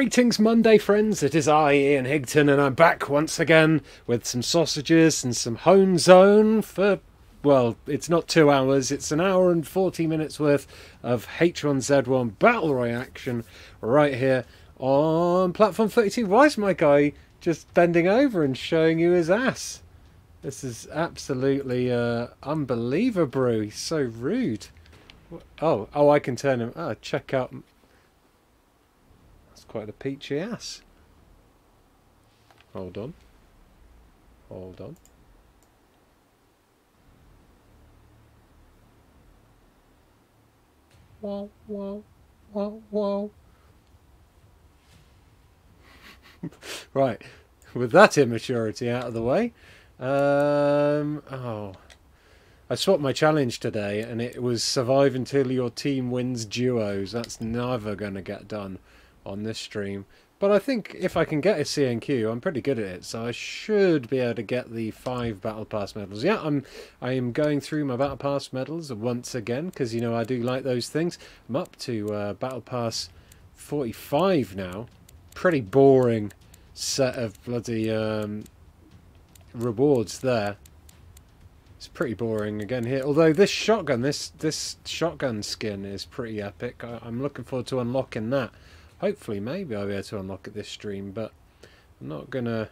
Greetings Monday friends, it is I, Ian Higton, and I'm back once again with some sausages and some Home Zone for, well, it's not 2 hours, it's an hour and 40 minutes worth of H1Z1 Battle Royale action right here on Platform 32. Why is my guy just bending over and showing you his ass? This is absolutely unbelievable, he's so rude. Oh, I can turn him, check out... Quite a peachy ass. Hold on. Whoa. Right, with that immaturity out of the way, I swapped my challenge today, and it was survive until your team wins duos. That's never going to get done on this stream, but I think if I can get a CNQ, I'm pretty good at it, so I should be able to get the 5 battle pass medals. Yeah, I am going through my battle pass medals once again, because you know I do like those things. I'm up to battle pass 45 now. Pretty boring set of bloody rewards there. It's pretty boring again here, although this shotgun, this shotgun skin is pretty epic. I'm looking forward to unlocking that. Hopefully, maybe I'll be able to unlock it this stream, but I'm not gonna...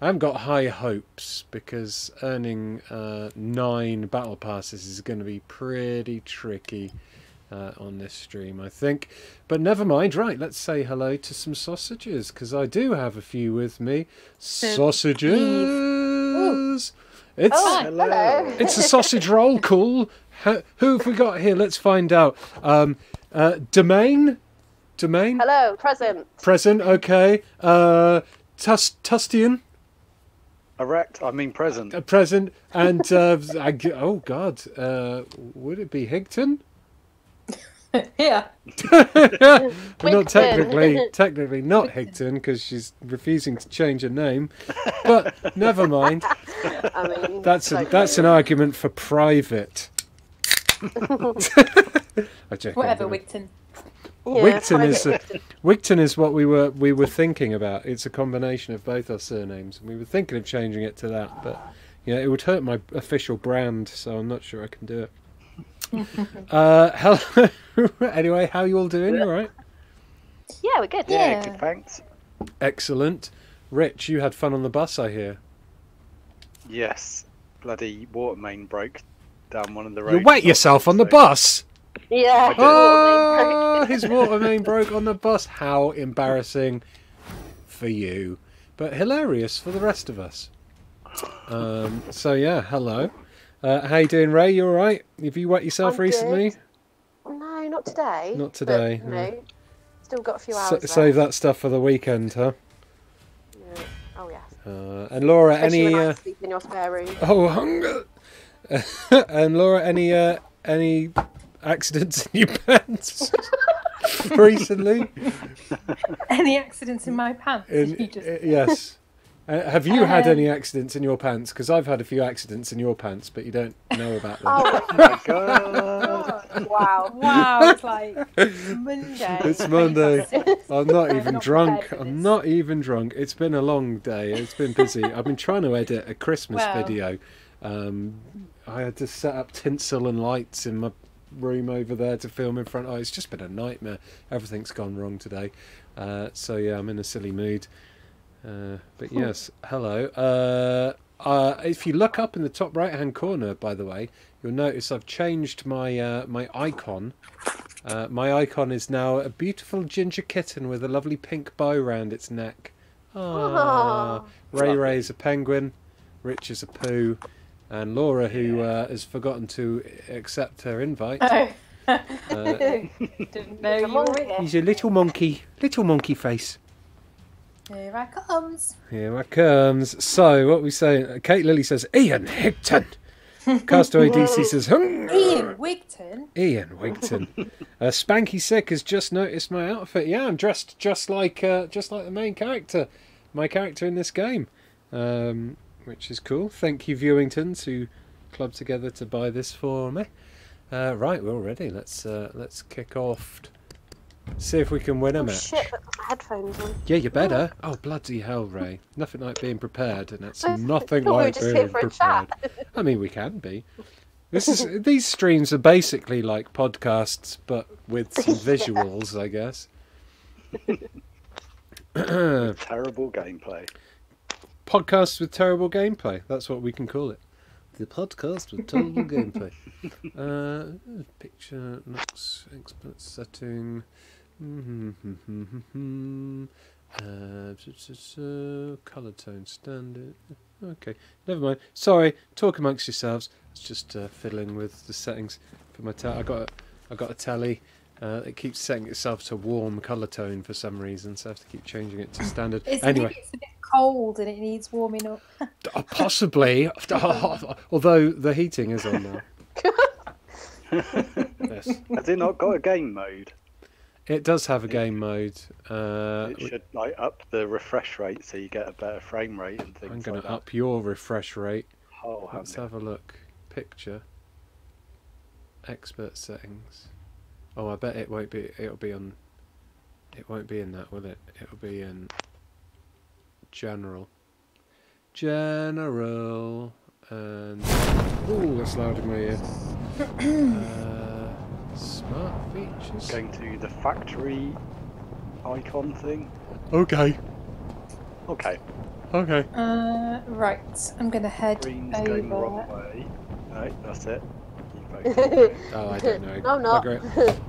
I haven't got high hopes, because earning 9 battle passes is going to be pretty tricky on this stream, I think. But never mind. Right, let's say hello to some sausages, because I do have a few with me. Sausages! It's, oh, hello. It's a sausage roll, cool. Who have we got here? Let's find out. Domain? Hello, present. Present, okay. Tustian? Erect, I mean present. Present, and, oh God, would it be Higton? Yeah. Not technically not Higton, because she's refusing to change her name, but never mind. I mean, that's an argument for private. Whatever, Wigton. Yeah, Wigton is what we were thinking about. It's a combination of both our surnames, and we were thinking of changing it to that, but yeah, it would hurt my official brand, so I'm not sure I can do it. Hello. Anyway, how are you all doing? You all right? Yeah, we're good. Yeah, good, thanks. Excellent. Rich, you had fun on the bus, I hear. Yes, bloody water main broke down one of the roads. You wet yourself on the bus. Yeah, his water main broke on the bus. How embarrassing for you, but hilarious for the rest of us. So yeah, hello. How you doing, Ray? You all right? Have you wet yourself recently? Good. No, not today. Not today. But, no. Still got a few hours. Save that stuff for the weekend, huh? Yeah. Oh yeah. And Laura, especially any? Sleep in your spare room. Oh, hunger. And Laura, any accidents in your pants recently? Any accidents in my pants? Yes. Have you had any accidents in your pants? Because I've had a few accidents in your pants, but you don't know about them. Oh my God! Wow! It's like Monday. It's Monday. I'm not even drunk. I'm not even drunk. It's been a long day. It's been busy. I've been trying to edit a Christmas video. I had to set up tinsel and lights in my room over there to film in front. Oh, it's just been a nightmare. Everything's gone wrong today. So yeah, I'm in a silly mood. But yes, hello. If you look up in the top right-hand corner, by the way, you'll notice I've changed my my icon. My icon is now a beautiful ginger kitten with a lovely pink bow round its neck. Aww. Ray is a penguin. Rich is a poo. And Laura, who has forgotten to accept her invite. Oh. Didn't know you were here. He's a little monkey face. Here I comes. So, what we say? Kate Lilly says, Ian Higton. Castaway DC says, Ian Higton. Ian Higton. Spanky Sick has just noticed my outfit. Yeah, I'm dressed just like the main character, my character in this game. Which is cool. Thank you, Viewingtons, who clubbed together to buy this for me. Right, we're all ready. Let's kick off See if we can win a match. Shit, but my headphones on. Yeah, you better. Oh, bloody hell, Ray. Nothing like being prepared, and that's nothing like being prepared. I mean, we can be. This is these streams are basically like podcasts, but with some visuals, I guess. Terrible gameplay. Podcasts with terrible gameplay. That's what we can call it. The podcast with terrible gameplay. Picture, Nox, expert setting. Color tone standard. Okay, never mind. Sorry, talk amongst yourselves. It's just fiddling with the settings for my telly. I got a telly. It keeps setting itself to warm colour tone for some reason, so I have to keep changing it to standard. Anyway, it's a bit cold and it needs warming up. Possibly, although the heating is on now. Yes. Has it not got a game mode? It does have a game mode. It should like, up the refresh rate so you get a better frame rate and things. I'm going to up your refresh rate. Oh, let's have a look. Picture. Expert settings. Oh, I bet it won't be. It'll be on. It won't be in that, will it? It'll be in general. General and oh, that's loud in my ear. Smart features. Going to the factory icon thing. Okay. Okay. Okay. Right. I'm gonna head Green's over. Going the wrong way. No, that's it. Oh, I don't know. I'm not.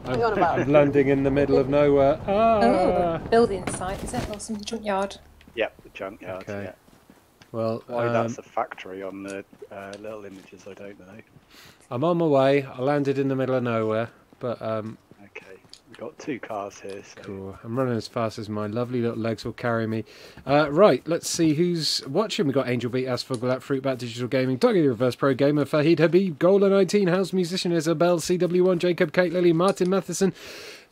I'm landing in the middle of nowhere. Ah. Oh, building site, is it? Or some junkyard? Yep, the junkyard. Okay. Yeah. Well, why that's a factory on the little images, I don't know. I'm on my way. I landed in the middle of nowhere, but okay, we've got two cars here. So. Cool. I'm running as fast as my lovely little legs will carry me. Right, let's see who's watching. We've got Angel Beat, Asfoglat, Fruitbat, Digital Gaming, Doggy Reverse Pro Gamer, Fahid Habib, Golden 19, House Musician, Isabel, CW1, Jacob, Kate Lily, Martin Matheson,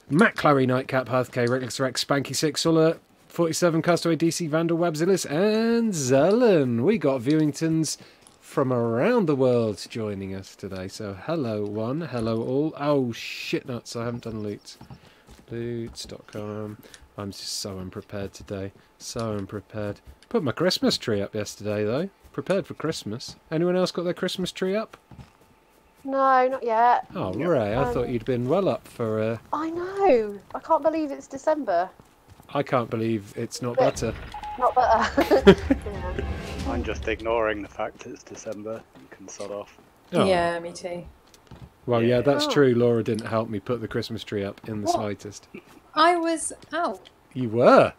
Matt Clary, Nightcap, Hearth K, Reckless Rex, Spanky 6, Sulla, 47, Castaway, DC, Vandal, Wabzillis, and Zelen. We got Viewingtons from around the world joining us today. So hello one, hello all. Oh shit nuts, I haven't done Loots. Loots.com. I'm just so unprepared today. So unprepared. Put my Christmas tree up yesterday though. Prepared for Christmas. Anyone else got their Christmas tree up? No, not yet. Oh Ray, I thought you'd been well up for I know. I can't believe it's December. I can't believe it's not better. Not better. Yeah. I'm just ignoring the fact it's December. You can sod off. Oh. Yeah, me too. Well, yeah, that's true. Laura didn't help me put the Christmas tree up in the slightest. I was out. You were.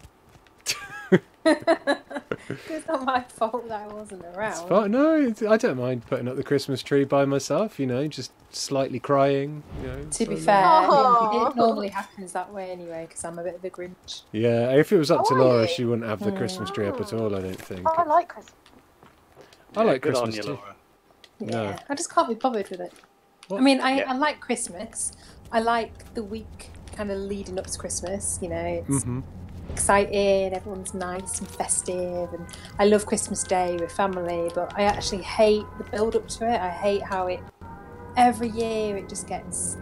It's not my fault that I wasn't around. No, I don't mind putting up the Christmas tree by myself, you know, just slightly crying. You know, to be fair, it normally happens that way anyway, because I'm a bit of a Grinch. Yeah, if it was up to Laura, she wouldn't have the Christmas tree up at all, I don't think. Oh, I like Christmas. I like Christmas too. Yeah, no. I just can't be bothered with it. What? I mean, I like Christmas. I like the week kind of leading up to Christmas, you know, it's... Mm-hmm. Exciting, everyone's nice and festive, and I love Christmas Day with family, but I actually hate the build up to it. I hate how every year it just gets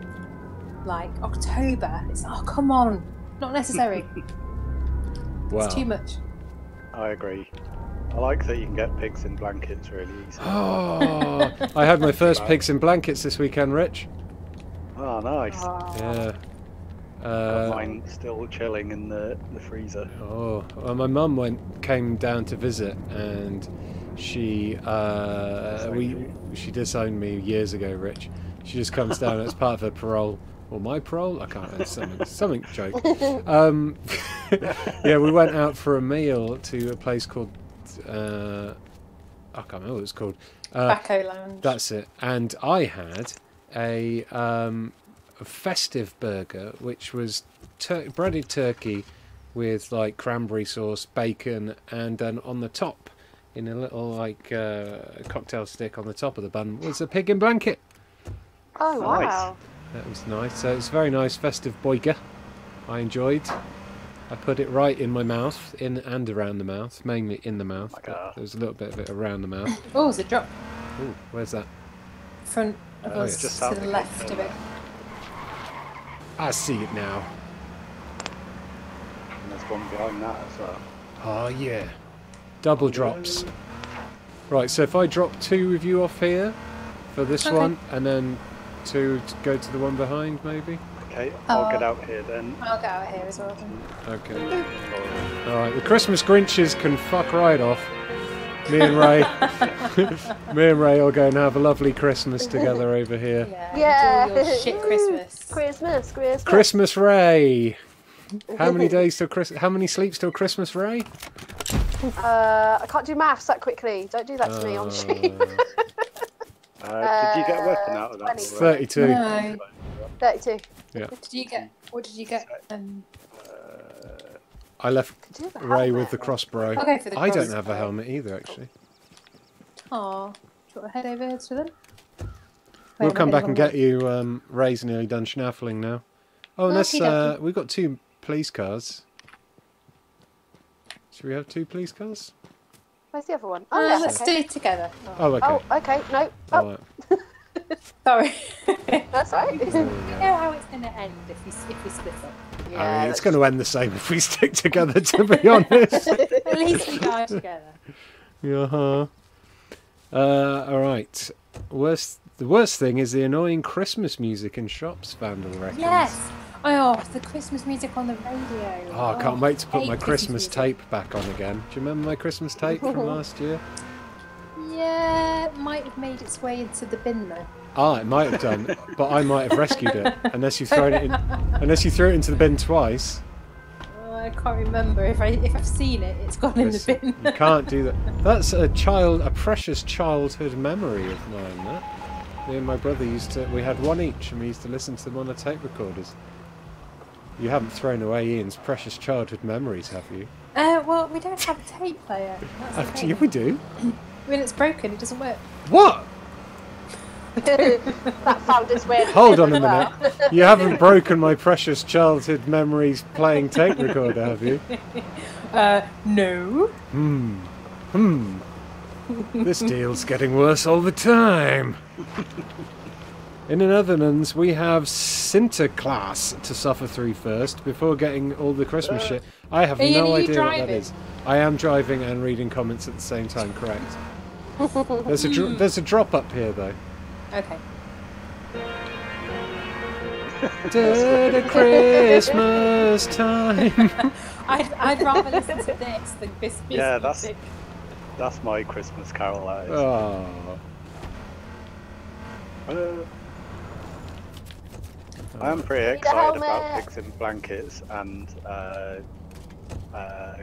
like October. It's oh come on, not necessary. Wow. It's too much. I agree. I like that you can get pigs in blankets really easily. Oh, I had my first pigs in blankets this weekend, Rich. Oh, nice. Oh. Yeah. Mine still chilling in the freezer. Oh, well, my mum came down to visit, and she disowned me years ago, Rich. She just comes down as part of her parole or my parole. I can't remember, something joke. Yeah, we went out for a meal to a place called I can't remember what it's called. Backhoe Lounge. That's it. And I had a festive burger, which was breaded turkey with like cranberry sauce, bacon, and then on the top, in a little like cocktail stick on the top of the bun, was a pig in blanket. Oh wow! Nice. That was nice. So it was a very nice festive burger. I enjoyed. I put it right in my mouth, in and around the mouth, mainly in the mouth. Oh, but there was a little bit of it around the mouth. Oh, it's a drop. Oh, where's that? Front of us, just to the left of it. I see it now. and there's one behind that as well. Ah, yeah. Double drops. Right, so if I drop two of you off here for this one, and then two to go to the one behind, maybe? Okay, I'll get out here then. I'll get out here as well then. Okay. Alright, the Christmas Grinches can fuck right off. Me and Ray, will go and have a lovely Christmas together over here. Yeah, yeah. Shit Christmas. Christmas Ray. How many days till Christmas? How many sleeps till Christmas, Ray? I can't do maths that quickly. Don't do that to me on stream. Did you get a weapon out of that? 20. 32. No. 32. Yeah. What did you get? I left Ray with the crossbow. Okay, for the crossbow. I don't have a helmet either, actually. Oh, do you want to head over to them? We'll come back and get you. Ray's nearly done schnaffling now. Oh, unless we've got two police cars. Should we have two police cars? Where's the other one? Oh, yeah, let's do it together. Oh, okay. Oh, okay. No. Oh. Sorry. That's right. You know how it's going to end if we split up. Yeah, I mean, it's going to end the same if we stick together, to be honest. At least we die together. Uh-huh. All right. The worst thing is the annoying Christmas music in shops, Vandal reckons. Yes. Oh, the Christmas music on the radio. Oh, I can't wait to put my Christmas tape back on again. Do you remember my Christmas tape from last year? Yeah, it might have made its way into the bin though. Ah, it might have done, but I might have rescued it. Unless you've thrown it in, unless you threw it into the bin twice. I can't remember if I've seen it. It's gone in the bin. You can't do that. That's a precious childhood memory of mine. That me and my brother used to. We had one each, and we used to listen to them on the tape recorders. You haven't thrown away Ian's precious childhood memories, have you? Well, we don't have a tape player. That's okay. Yeah, we do. When it's broken, it doesn't work. What? That sound is weird. Hold on a minute. You haven't broken my precious childhood memories playing tape recorder, have you? No. This deal's getting worse all the time. In the Netherlands, we have Sinterklaas to suffer through first before getting all the Christmas shit. I have no idea what that is. I am driving and reading comments at the same time, correct. There's a drop up here, though. Okay. To the Christmas time. I'd rather listen to this than Christmas music. Yeah, that's my Christmas carol. Oh. I am pretty excited about fixing blankets and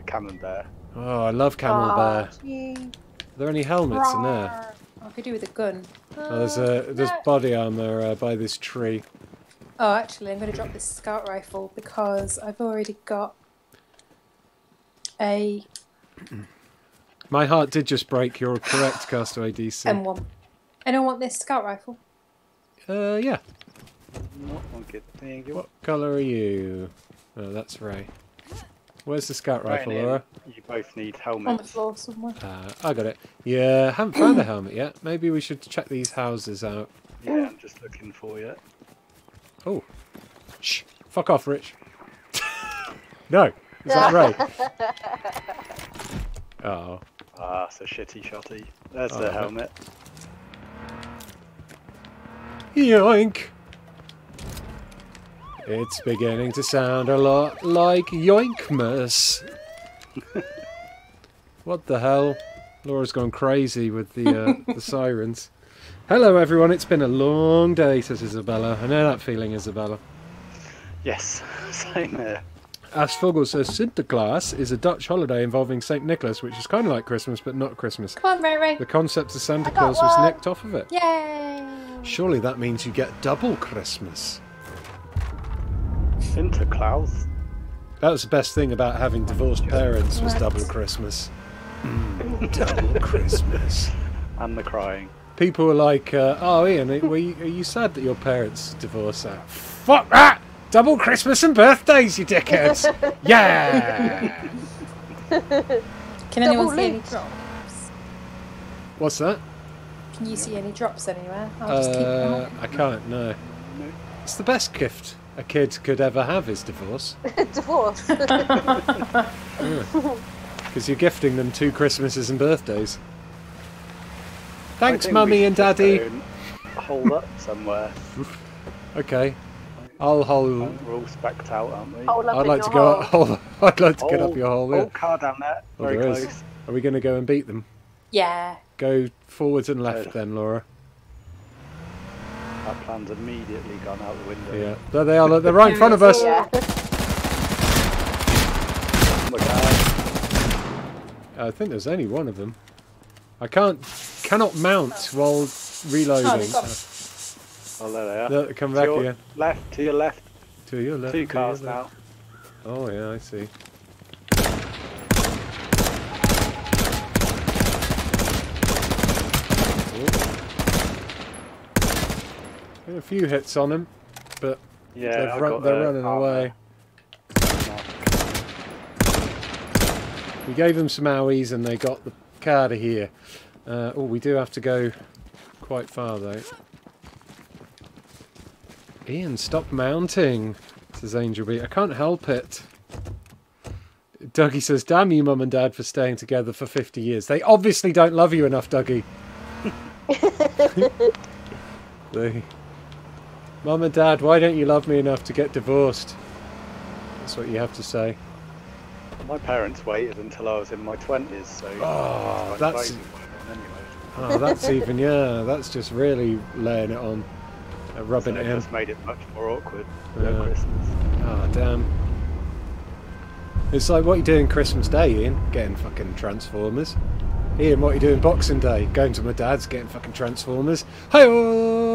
Camembert. Oh, I love Camembert. Gee. Are there any helmets in there? I could do with a gun. Oh, there's body armour by this tree. Oh, actually, I'm going to drop this scout rifle because I've already got a... My heart did just break. You're correct, Castaway DC. M1. I don't want this scout rifle. Yeah. What colour are you? Oh, that's Ray. Where's the scout rifle, Laura? You both need helmets. On the floor somewhere. I got it. Yeah, haven't found the helmet yet. Maybe we should check these houses out. Yeah, I'm just looking for you. Oh. Shh. Fuck off, Rich. No. Is that Ray? Oh. Ah, it's a shitty shotty. There's the helmet. Yoink. It's beginning to sound a lot like Yoinkmas. What the hell? Laura's gone crazy with the sirens. Hello everyone, it's been a long day, says Isabella. I know that feeling, Isabella. Yes, same here. Ashfogel says Sinterklaas is a Dutch holiday involving St. Nicholas, which is kind of like Christmas, but not Christmas. Come on, Ray Ray. The concept of Santa Claus was nicked off of it. Yay! Surely that means you get double Christmas. Sinterklaas. That was the best thing about having divorced parents was double Christmas. Double Christmas. And the crying. People were like, oh Ian, are you sad that your parents divorced? Fuck that! Double Christmas and birthdays, you dickheads! Yeah! Can anyone see any drops? What's that? Can you see any drops anywhere? I'll just keep them up. I can't, no. No. It's the best gift a kid could ever have is divorce. Divorce? Because you're gifting them 2 Christmases and birthdays. Thanks, Mummy and Daddy. Hold up somewhere. Okay. I'll hold. We're all specked out, aren't we? I'd like to go. I'd like to get up your hole. Old car down there. Very close. Are we going to go and beat them? Yeah. Go forwards and left then, Laura. Our plan's immediately gone out the window. Yeah. There they are. Look, they're right in front of us. Yeah. Oh my God. I think there's only one of them. I cannot mount while reloading. Oh, there they are. Come back here. Left, to your left. To your left. 2 cars now. Oh, yeah, I see. A few hits on him, but yeah, they're running away. We gave them some owies and they got the car to here. Oh, we do have to go quite far though. Ian, stop mounting, says Angel B. I can't help it. Dougie says, damn you, Mum and Dad, for staying together for 50 years. They obviously don't love you enough, Dougie. Mum and Dad, why don't you love me enough to get divorced? That's what you have to say. My parents waited until I was in my 20s, so... Oh, that's... Anyway. Oh, that's even, yeah, that's just really laying it on. Rubbing it in. Just made it much more awkward than Christmas. Oh, damn. It's like, what you doing Christmas Day, Ian? Getting fucking Transformers. Ian, what you doing Boxing Day? Going to my dad's, getting fucking Transformers. Hi-oh!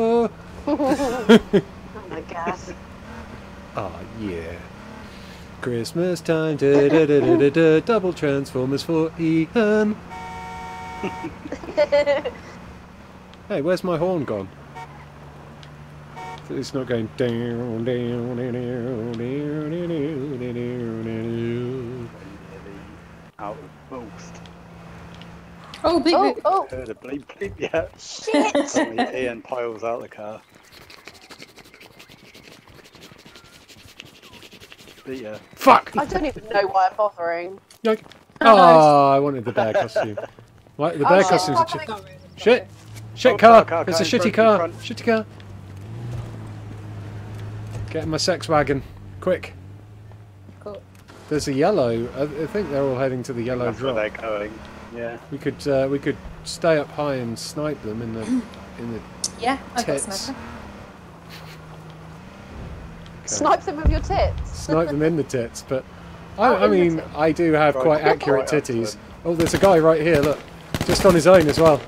Oh my God. Oh, yeah. Christmas time, da da da da da da, double Transformers for Ian. Hey, where's my horn gone? It's not going down, down, down, down, down, down. Out of boost. Oh, bleep, bleep. Oh, oh. Heard a bleep, bleep, yeah. Shit! Ian piles out the car. But yeah. Fuck! I don't even know why I'm bothering. No. Oh, I wanted the bear costume. What? The bear costume's a shit. Shit car. It's a shitty car. Shitty car. Get in my sex wagon. Quick. Cool. There's a yellow. I think they're all heading to the yellow drop. That's where they're going. Yeah. We could stay up high and snipe them in the yeah, I've got a sniper. Okay. Snipe them with your tits. Snipe them in the tits, but I mean I do have quite accurate titties. Oh, there's a guy right here, look. Just on his own as well.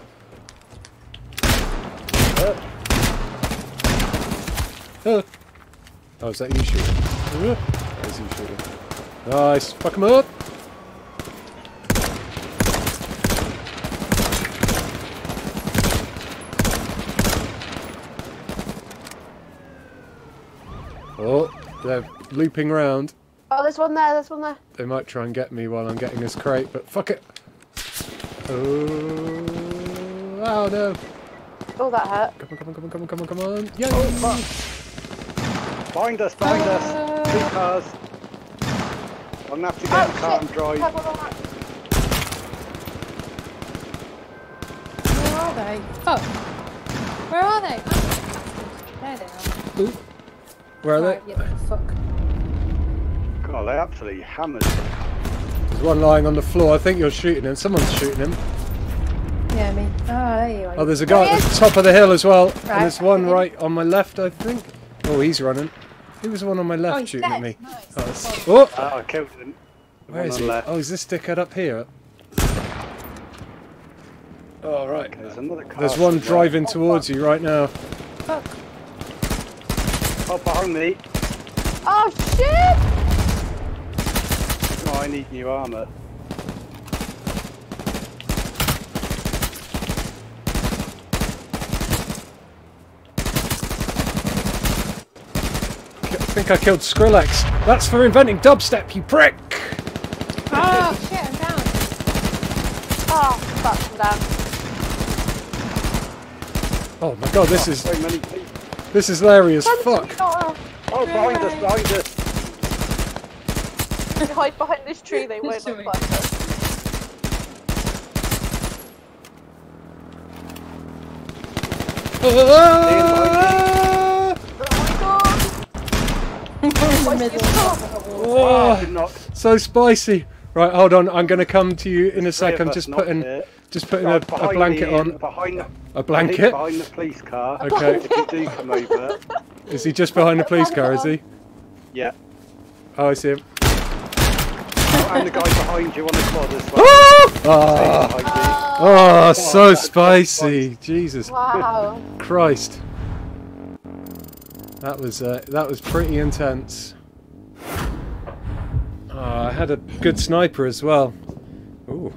Oh, is that you shooting? That is you shooting. Nice. Fuck him up. Oh, they're looping round. Oh, there's one there, there's one there. They might try and get me while I'm getting this crate, but fuck it. Oh, oh no. Oh, that hurt. Come on, come on, come on, come on, come on, come on. Yeah, oh, fuck. Behind us, behind us. 2 cars. I'm going to have to get a car and drive. Where are they? Oh. Where are they? Oh, there they are. Ooh. Where are they? Yeah, fuck. God, they absolutely hammered. There's one lying on the floor. I think you're shooting him. Someone's shooting him. Yeah, I mean. Oh, there you are. Oh, there's a guy at the top of the hill as well. Right. And there's one right on my left, I think. Oh, he's running. Who was the one on my left shooting at me? Nice. Oh, I killed him. Where is he? Left. Oh, is this dickhead up here? Oh, right. Okay, there's one driving towards you right now. Fuck. Oh, behind me. Oh, shit! Oh, I need new armour. I think I killed Skrillex. That's for inventing dubstep, you prick! Oh, shit, I'm down. Oh, fuck, I'm down. Oh, my God, this is... So many people. This is Larry as fuck. Oh, behind us, behind us. They hide behind this tree, they won't look like us. Oh, so spicy. Right, hold on. I'm going to come to you in a sec. I'm just putting a blanket on. A blanket? Behind the police car. Okay. If you do come over. Is he just behind the police car? Is he? Yeah. Oh, I see him. Oh, and the guy behind you on the quad as well. Oh, so spicy! Jesus, wow. Christ, that was pretty intense. Oh, I had a good sniper as well. Ooh.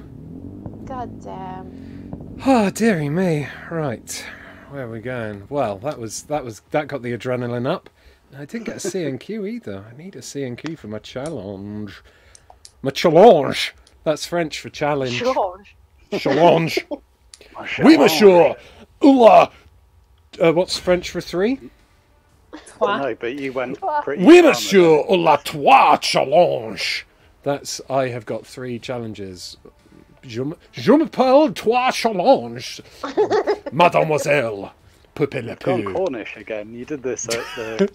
God damn. Oh, dearie me. Right, where are we going? Well, that got the adrenaline up. I didn't get a C&Q either. I need a C&Q for my challenge. My challenge. That's French for challenge. Challenge. Challenge. We were sure. Oula. What's French for three? Trois. No, but you went pretty. We were sure. Oula, trois challenge. That's I have got three challenges. Je m'appelle trois challenge. Mademoiselle. Poupée la Poo. Cornish again. You did this at the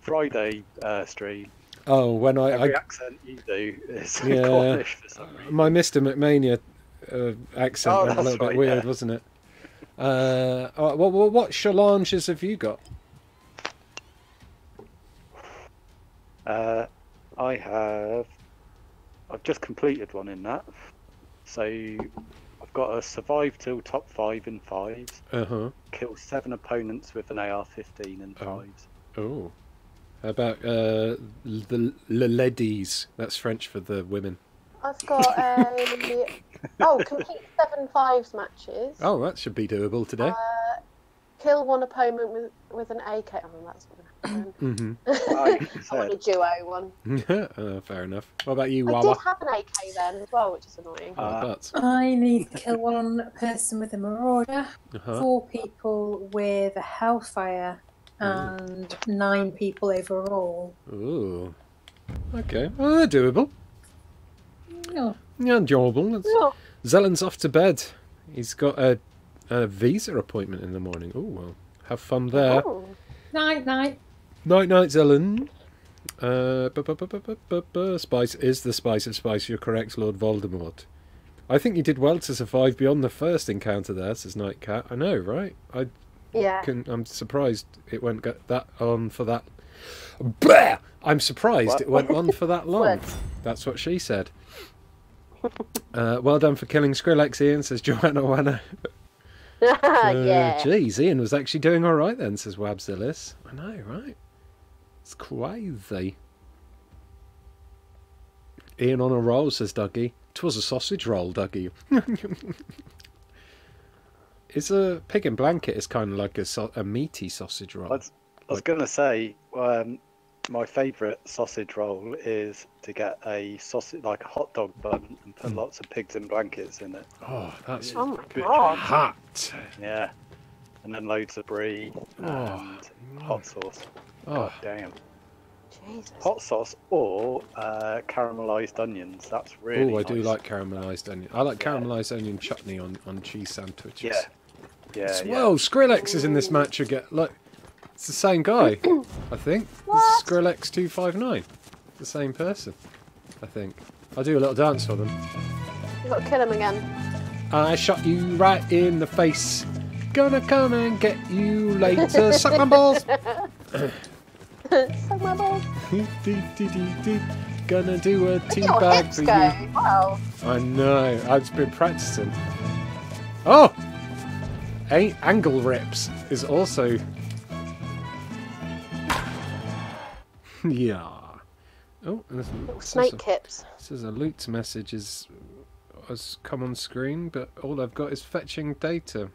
Friday stream. Oh, when every accent you do is Cornish for some reason. My Mr. McMania accent went a little bit weird, wasn't it? What challenges have you got? I've just completed one in that. So I've got a survive till top 5 in 5s. Kill 7 opponents with an AR-15 in 5s. Oh. How about the ladies? That's French for the women. I've got complete 7 5s matches. Oh, that should be doable today. Kill one opponent with an AK. Oh, that's going to happen. I want a duo one. Fair enough. What about you, Wawa? I did have an AK then as well, which is annoying. I need to kill one person with a Marauder, 4 people with a Hellfire, and 9 people overall. Ooh. Okay. Well, they're doable. Yeah. Yeah, doable. Yeah. Zelen's off to bed. He's got a visa appointment in the morning. Oh, well. Have fun there. Oh. Night, night. Night, night, Zelen. Spice is the spice of spice. You're correct, Lord Voldemort. I think you did well to survive beyond the first encounter there, says Nightcat. I know, right? Yeah. I'm surprised it won't get that on for that. Bleh! I'm surprised it went on for that long. That's what she said. Well done for killing Skrillex, Ian, says Joanna Wanna. Yeah. Geez, Ian was actually doing all right then, says Wabzillis. I know, right? It's crazy. Ian on a roll, says Dougie. 'Twas a sausage roll, Dougie. It's a pig and blanket is kind of like a meaty sausage roll. I was going to say, my favourite sausage roll is to get a sausage, like a hot dog bun, and put lots of pigs and blankets in it. Oh, that's hot. Yeah, and then loads of brie and hot sauce. Oh, God damn. Jesus. Hot sauce or caramelised onions. That's really. Oh, I do like caramelised onion. I like caramelised onion chutney on cheese sandwiches. Yeah. Whoa, Skrillex is in this match again. Look, it's the same guy, I think. What? Skrillex 259. The same person, I think. I'll do a little dance for them. You've got to kill him again. I shot you right in the face. Gonna come and get you later. Suck my balls. Suck my balls. Gonna do a teabag for you. Wow. I know. I've been practicing. Oh. Angle rips is also. Yeah. Oh, and snake hips. This is a Loots message has come on screen, but all I've got is fetching data.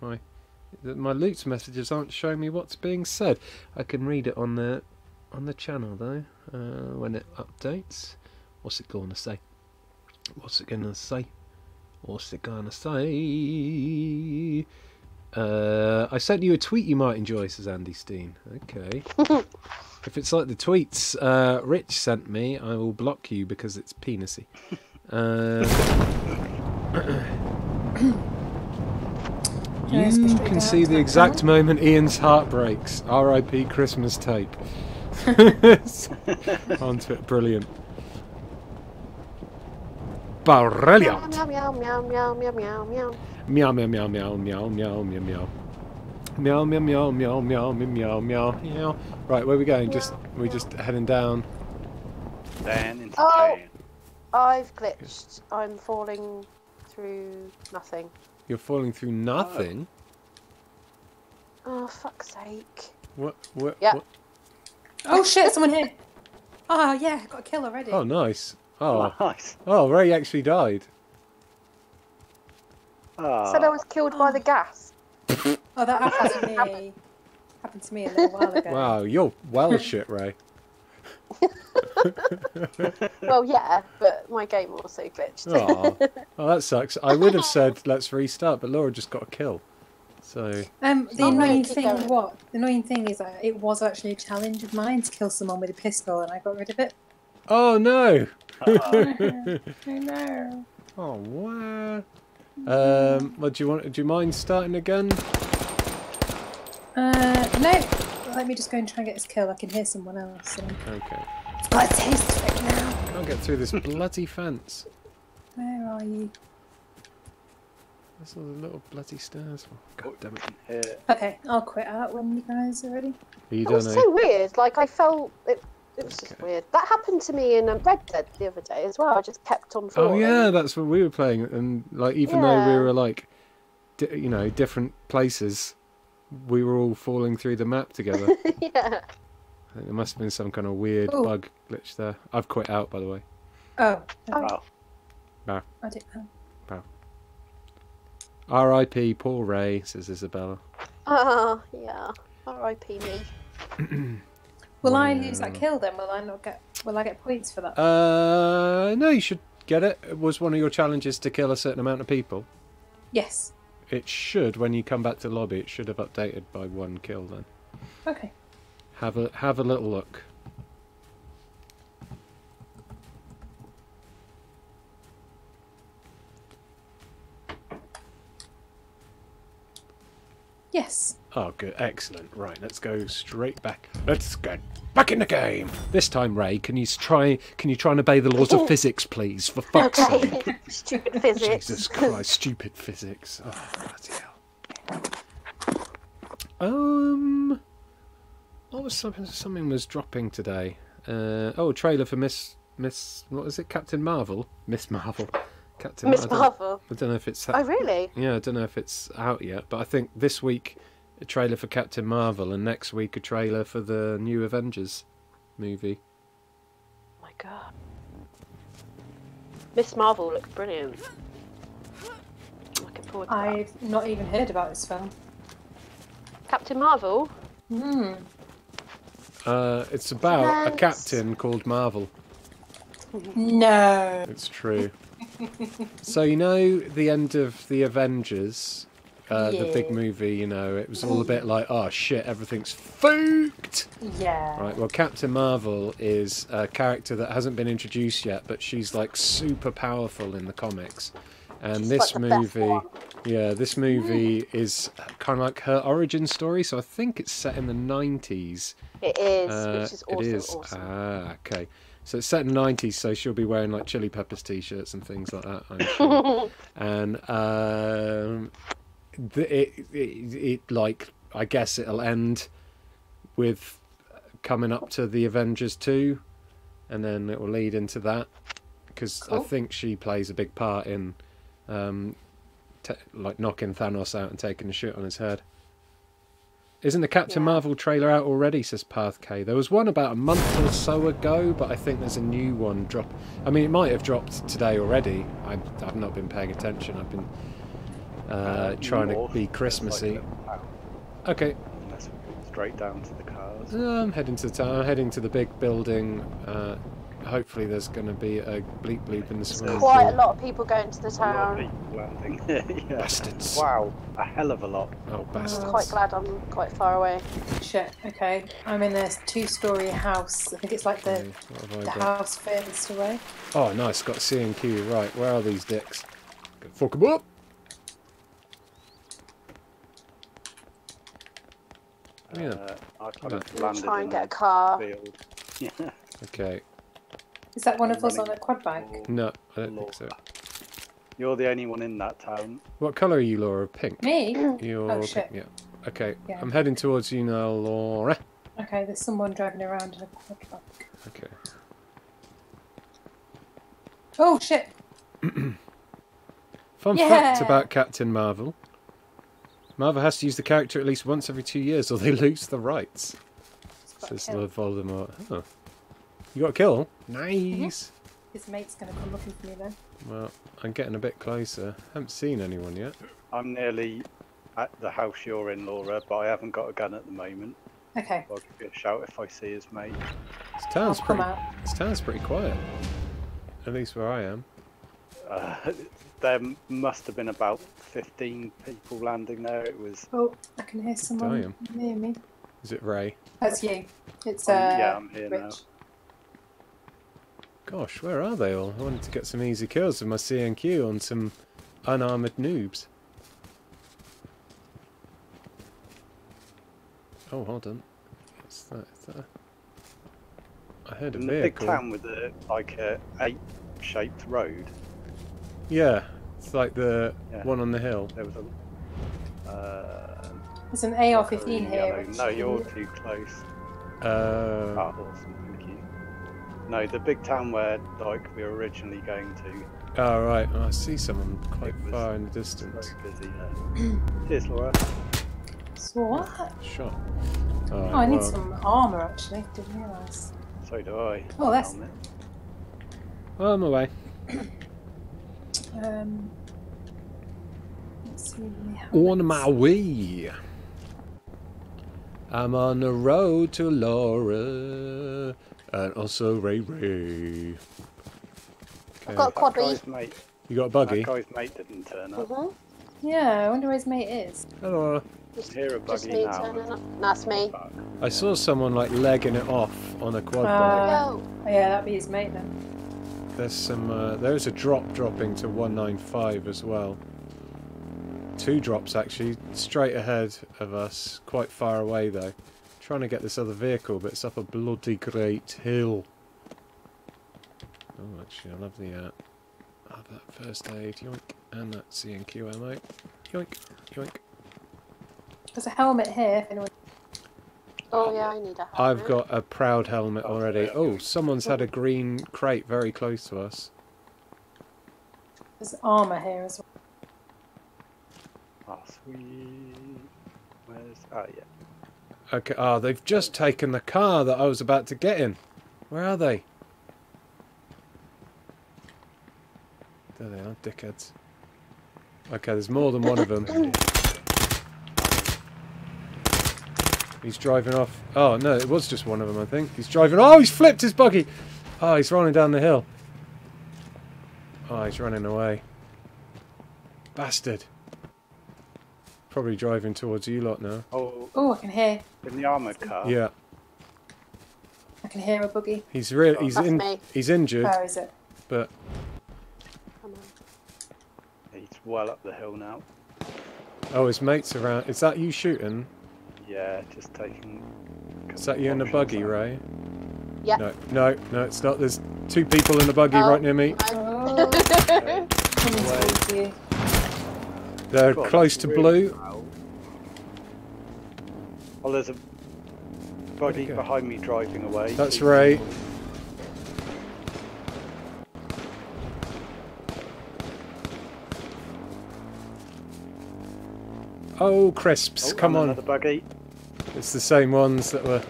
My Loots messages aren't showing me what's being said. I can read it on the channel though when it updates. What's it gonna say? I sent you a tweet you might enjoy, says Andy Steen. Okay. If it's like the tweets Rich sent me, I will block you because it's penisy. You can see the exact moment Ian's heart breaks. R.I.P. Christmas tape. Onto it, brilliant. Brilliant. Meow meow meow meow meow meow meow. Meow meow meow meow meow meow meow meow. Meow meow meow meow meow meow meow meow. Right, where are we going? We're just heading down. Down into town. I've glitched. I'm falling through nothing. You're falling through nothing? Oh, fuck's sake. What? Yeah. What? Oh shit, someone here. Oh yeah, got a kill already. Oh nice. Oh nice. Oh, Ray actually died. Oh. Said I was killed by the gas. Oh, that happened to me. Happened to me a little while ago. Wow, you're well as shit, Ray. Well, yeah, but my game also glitched. Oh, that sucks. I would have said let's restart, but Laura just got a kill. So the annoying thing is that it was actually a challenge of mine to kill someone with a pistol, and I got rid of it. Oh no! I know. Oh wow. Well, do you mind starting again? No. Let me just go and try and get this kill. I can hear someone else. So. Okay. It's got a taste of it now. I can't get through this bloody fence. Where are you? There's all the little bloody stairs. Oh, God damn it. Okay, I'll quit out when you guys are ready. It was so weird. Like, I felt... It was just weird. That happened to me in Red Dead the other day as well. I just kept on falling. Oh, yeah, that's what we were playing. And, like, even though we were, like, you know, different places... We were all falling through the map together. Yeah. I think there must have been some kind of weird bug glitch there. I've quit out, by the way. Oh. Oh. No. I didn't know. No. R.I.P. Poor Ray, says Isabella. Oh, yeah. R.I.P. me. Will I lose that kill then? Will I get points for that? No, you should get it. It was one of your challenges to kill a certain amount of people. Yes. It should, when you come back to the lobby, it should have updated by one kill then. Okay. Have a little look. Yes. Oh, good. Excellent. Right, let's go straight back. Let's get back in the game. This time, Ray, can you try and obey the laws of physics, please? For fuck's sake. Stupid physics. Jesus Christ, stupid physics. Oh, bloody hell. What was something was dropping today? Oh, a trailer for Miss what is it? Captain Marvel? Miss Marvel. Captain Marvel. I don't know if it's out. Oh, really? Yeah, I don't know if it's out yet, but I think this week a trailer for Captain Marvel and next week a trailer for the new Avengers movie. Oh my God. Miss Marvel looks brilliant. I'm looking forward to that. I've not even heard about this film. Captain Marvel? Hmm. It's about a captain called Marvel. No. It's true. So you know the end of the Avengers, the big movie, you know, it was all a bit like, oh shit, everything's fucked. Yeah. Right, well Captain Marvel is a character that hasn't been introduced yet, but she's like super powerful in the comics. And she's this movie is kind of like her origin story, so I think it's set in the 90s. It is, which is also awesome. Ah, okay. So it's set in the 90s, so she'll be wearing like Chili Peppers t-shirts and things like that, I'm sure. And I guess it'll end with coming up to the Avengers 2, and then it will lead into that, because I think she plays a big part in like knocking Thanos out and taking the shit on his head. Isn't the Captain Marvel trailer out already, says Path K? There was one about a month or so ago, but I think there's a new one drop. I mean, it might have dropped today already. I've not been paying attention. I've been trying to be Christmassy. Okay. Let's go straight down to the cars. I'm heading to the big building hopefully there's going to be a bleep bleep in the surround. Quite a lot of people going to the town. Yeah. Bastards. Wow, a hell of a lot. Oh, bastards. I'm quite glad I'm quite far away. Shit, okay. I'm in a 2-story house. I think it's like the, house furthest away. Oh, nice. Got C and Q. Right, where are these dicks? Go fuck them up. Yeah. I can't try and get a car. Yeah. Okay. Is that one of us on a quad bike? No, I don't think so. You're the only one in that town. What colour are you, Laura? Pink? Me? You're oh, shit. Pink, yeah. Okay, yeah. I'm heading towards you now, Laura. Okay, there's someone driving around in a quad bike. Okay. Oh, shit! Fun fact about Captain Marvel. Marvel has to use the character at least once every 2 years or they lose the rights. Says Lord Voldemort. Oh. You got a kill? Nice! Mm-hmm. His mate's going to come looking for me then. Well, I'm getting a bit closer. Haven't seen anyone yet. I'm nearly at the house you're in, Laura, but I haven't got a gun at the moment. Okay. I'll give you a shout if I see his mate. This town's pretty quiet. At least where I am. There must have been about 15 people landing there. It was. Oh, I can hear someone near me. Is it Ray? That's you. It's yeah, I'm here now. Gosh, where are they all? I wanted to get some easy kills with my C&Q on some unarmoured noobs. Oh, hold on. What's that? Is that I heard a vehicle. Big town with a, like a ape-shaped road. Yeah, it's like the one on the hill. There was a, there's an AR-15 here. No, you're too close. Thank you. No, the big town where like we were originally going to. Oh, right. Well, I see someone quite far in the distance. Very busy there. Cheers, Laura. So what? Shot. Right, oh, I need some armour actually. Didn't realise. So do I. Oh, that's. Well, I'm away. Let's see on my way. I'm on the road to Laura and also Ray. Okay. I've got a quaddy. You got a buggy? That guy's mate didn't turn up. Yeah, I wonder where his mate is. Hello. Just hear a buggy now. That's me. I saw someone like legging it off on a quad bike. Oh yeah, that'd be his mate then. There's some. There's a drop dropping to 195 as well. Two drops actually, straight ahead of us, quite far away though. Trying to get this other vehicle, but it's up a bloody great hill. Oh, actually, I love the. I have that first aid, yoink, and that C&Q ammo, yoink, yoink. There's a helmet here. If anyone... Oh yeah, I need a helmet. I've got a proud helmet already. Oh, someone's had a green crate very close to us. There's armour here as well. Oh, sweet. Where's... Oh, yeah. Okay, oh, they've just taken the car that I was about to get in. Where are they? There they are, dickheads. Okay, there's more than one of them. He's driving off. Oh, no, it was just one of them, I think. He's driving. Oh, he's flipped his buggy. Oh, he's running down the hill. Oh, he's running away. Bastard. Probably driving towards you lot now. Oh, I can hear. In the armoured car? Yeah. I can hear a buggy. He's really, he's injured. Where is it? But... Come on. He's well up the hill now. Oh, his mate's around. Is that you shooting? Yeah, just taking... Is that you in the buggy, Ray? Yeah. No, no, no, it's not. There's two people in the buggy right near me. Oh. Okay. They're close to blue. Oh, there's a buggy behind me driving away. That's Ray. Oh, crisps, come on. Another buggy. It's the same ones that were...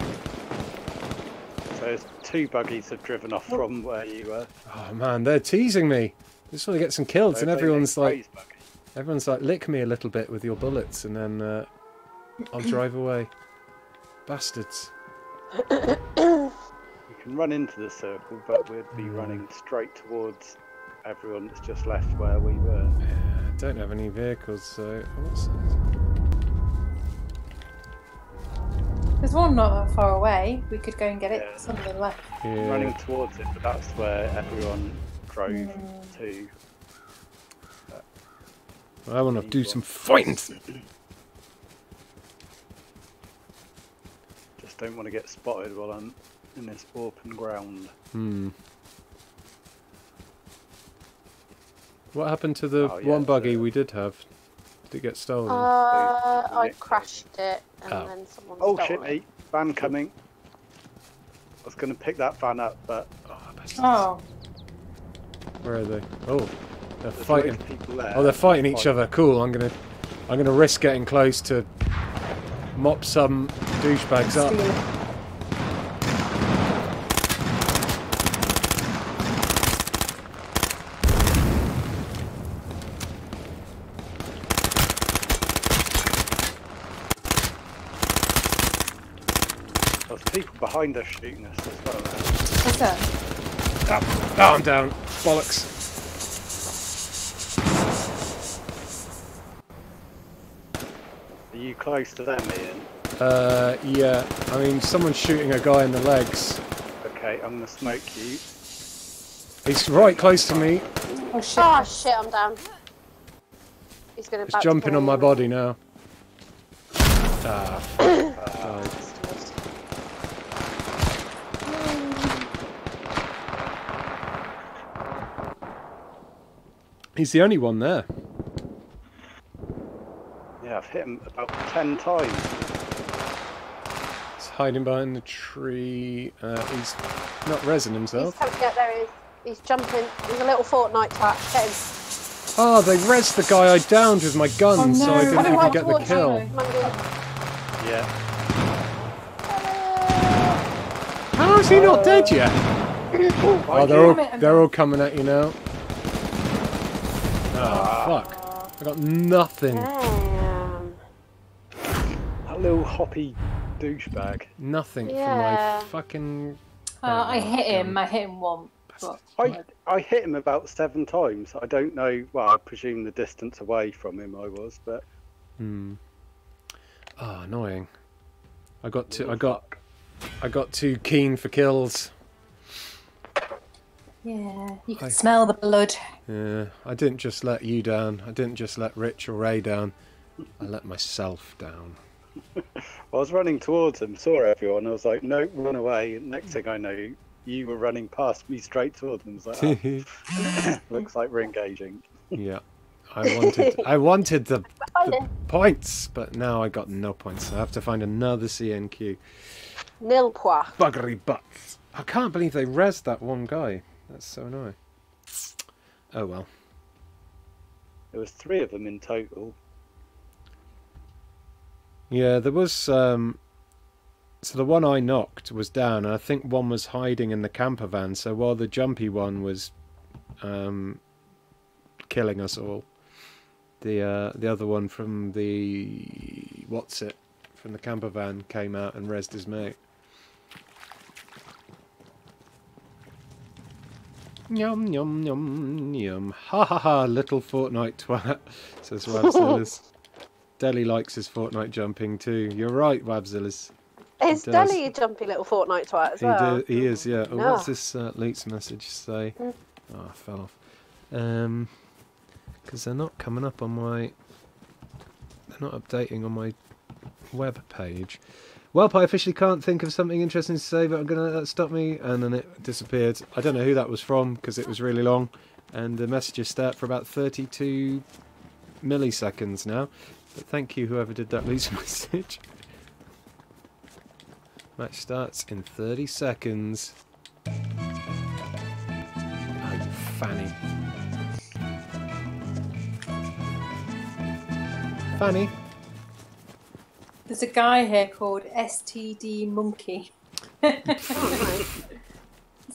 So two buggies have driven off from where you were. Oh man, they're teasing me. I just want to get some kills and everyone's like... Everyone's like, lick me a little bit with your bullets and then I'll drive away. Bastards. We can run into the circle, but we'd be running straight towards everyone that's just left where we were. Yeah, I don't have any vehicles, so... There's one not that far away. We could go and get it. Yeah. Something left. Yeah. Running towards it, but that's where everyone drove to. But I want to do some fighting. Just don't want to get spotted while I'm in this open ground. Hmm. What happened to the one buggy we did have? Did it get stolen? I crashed it and then someone stole it. Oh shit, mate. Van coming. I was going to pick that van up, but... Oh. Where are they? Oh, they're fighting. Oh, they're fighting each other. Cool, I'm gonna risk getting close to mop some douchebags up. Behind us shooting us as well. What's that? Oh, I'm down. Bollocks. Are you close to them, Ian? Yeah. I mean, someone's shooting a guy in the legs. Okay, I'm gonna smoke you. He's right close to me. Oh shit! Oh shit! I'm down. He's gonna. He's jumping on my body now. Ah. He's the only one there. Yeah, I've hit him about 10 times. He's hiding behind the tree. He's not resin himself. He's coming up there. He's jumping. He's a little Fortnite type. Get him. Oh, they rezzed the guy I downed with my gun, so I didn't even get the kill. Yeah. How is he not dead yet? Oh, they're all coming at you now. Oh, fuck. I got nothing. Damn. That little hoppy douchebag. Nothing from my fucking... I hit him. I hit him once. I hit him about 7 times. I don't know... Well, I presume the distance away from him I was, but... Hmm. Oh, annoying. I got too keen for kills. Yeah, you can smell the blood. Yeah, I didn't just let you down. I didn't just let Rich or Ray down. I let myself down. I was running towards him, saw everyone. I was like, no, run away. Next thing I know, you were running past me straight towards them. I was like, oh. Looks like we're engaging. Yeah, I wanted the points, but now I got no points. I have to find another CNQ. Nil points. Buggery butts. I can't believe they rezzed that one guy. That's so annoying. Oh well. There was 3 of them in total. Yeah, there was... so the one I knocked was down, and I think one was hiding in the camper van, so while the jumpy one was killing us all, the other one from the... from the camper van came out and rezzed his mate. Yum, yum, yum, yum. Ha ha ha, little Fortnite twat, says Wabzillas. Deli likes his Fortnite jumping too. You're right, Wabzillas. Is Deli a jumpy little Fortnite twat as well? He is, yeah. Oh, what's this Loots message say? Oh, I fell off. Because they're not coming up on my... They're not updating on my web page. Well, I officially can't think of something interesting to say, but I'm going to let that stop me. And then it disappeared. I don't know who that was from, because it was really long. And the messages start for about 32 milliseconds now. But thank you, whoever did that loose message. Match starts in 30 seconds. Oh, Fanny. Fanny. There's a guy here called STD Monkey. Is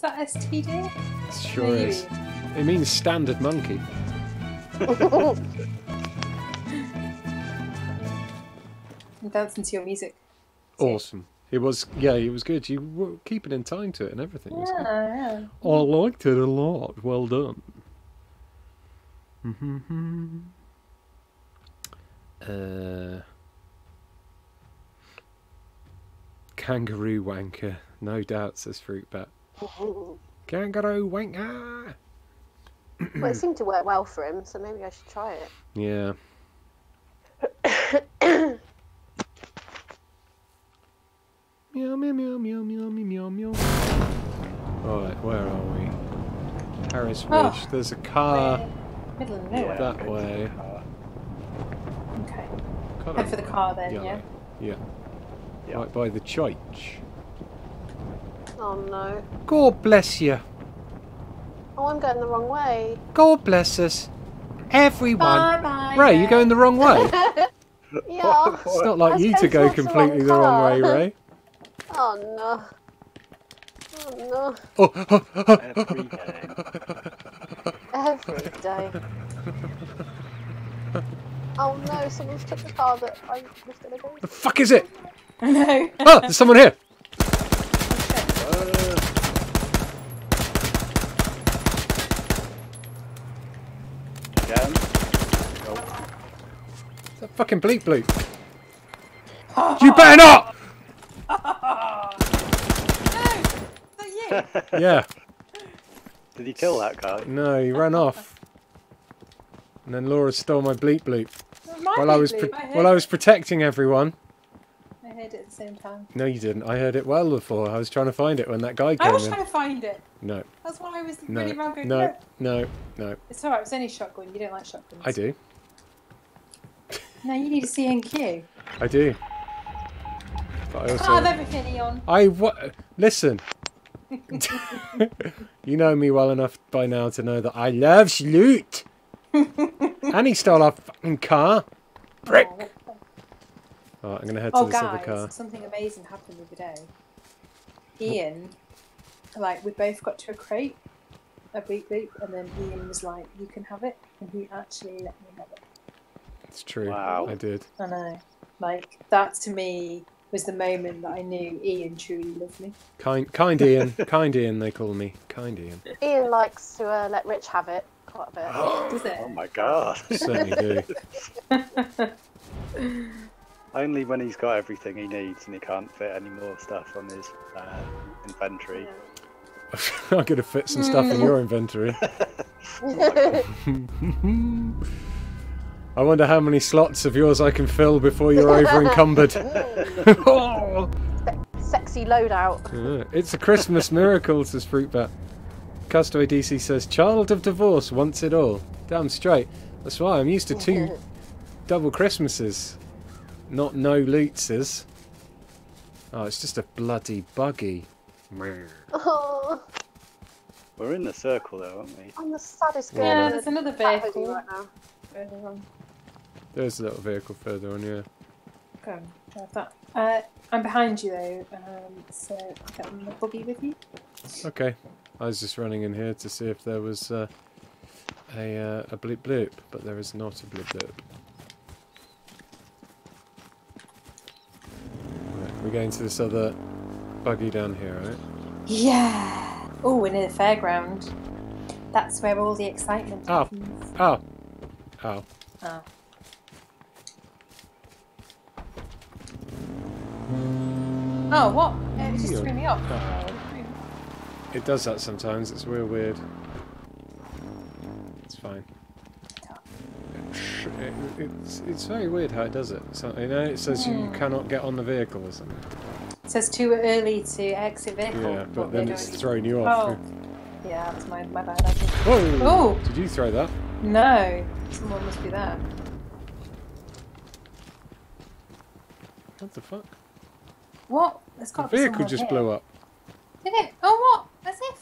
that STD? It sure is. It means standard monkey. I'm dancing to your music. Awesome. It was, yeah, it was good. You were keeping in time to it and everything. Yeah. I liked it a lot. Well done. Kangaroo wanker, no doubt, says Fruit Bat. Kangaroo wanker. Well, it seemed to work well for him, so maybe I should try it. Yeah. Meow, meow, meow, meow, meow, meow, meow. Alright, where are we? Harris Ridge. Oh, there's a car. Middle of nowhere. That way. Okay. Head for the car then, yeah? Yeah. Yeah. Right by the church. Oh no. God bless you. Oh, I'm going the wrong way. God bless us. Everyone. Bye, Ray, you're going the wrong way. Yeah. It's not like you to go completely the wrong way, Ray. Oh no. Oh no. Oh. Every day. Every day. Oh no, someone's took the car that I was going to go. The fuck is it? I know. Oh, there's someone here. Okay. It's a fucking bleep bleep. You better not! No! Is that you? Yeah. Did he kill that guy? No, he ran off. And then Laura stole my bleep bleep. While I was protecting everyone. I heard it at the same time. No, you didn't. I heard it well before. I was trying to find it when that guy came in. I was trying to find it. No. That's why I was really wrong going, no. It's alright, it was only shotgun. You don't like shotguns. I do. No, you need a CNQ. I do. But I also... I have everything, Ian. Listen. You know me well enough by now to know that I love loot. And he stole our fucking car. Brick. Oh, right, I'm going to head to this other car. Something amazing happened the other day. Ian, like, we both got to a crate, a bleep bleep, and then Ian was like, you can have it, and he actually let me have it. It's true. Wow. I did. I know. Like, that to me was the moment that I knew Ian truly loved me. Kind Ian. Kind Ian, they call me. Kind Ian. Ian likes to let Rich have it quite a bit. Oh, does it? Oh my god. Certainly do. Only when he's got everything he needs and he can't fit any more stuff on his inventory. I'm going to fit some stuff in your inventory. I wonder how many slots of yours I can fill before you're over encumbered. Oh. Sexy loadout. Yeah. It's a Christmas miracle, says Fruit Bat. Castaway DC says, child of divorce wants it all. Damn straight. That's why I'm used to two double Christmases. Not no Lootses. Oh, it's just a bloody buggy. Oh. We're in the circle though, aren't we? I'm the saddest girl. Yeah, there's another vehicle right now. Further on. There's a little vehicle further on, yeah. Go on, drive that. I'm behind you though, so I'll get on the buggy with you. Okay. I was just running in here to see if there was a bleep bloop, but there is not a bleep bloop. We're going to this other buggy down here, right? Yeah. Oh, we're near the fairground. That's where all the excitement happens. Oh. Oh. Oh. Oh, what? It just threw me off. Oh. It does that sometimes. It's real weird. It's fine. It's very weird how it does it. So, you know, it says you cannot get on the vehicle or something. It says too early to exit vehicle. Yeah, but then it's thrown you off. Oh. Yeah, that's my bad idea. Whoa! Ooh. Did you throw that? No. Someone must be there. What the fuck? What? The vehicle just blew up. Did it? Oh, what? As if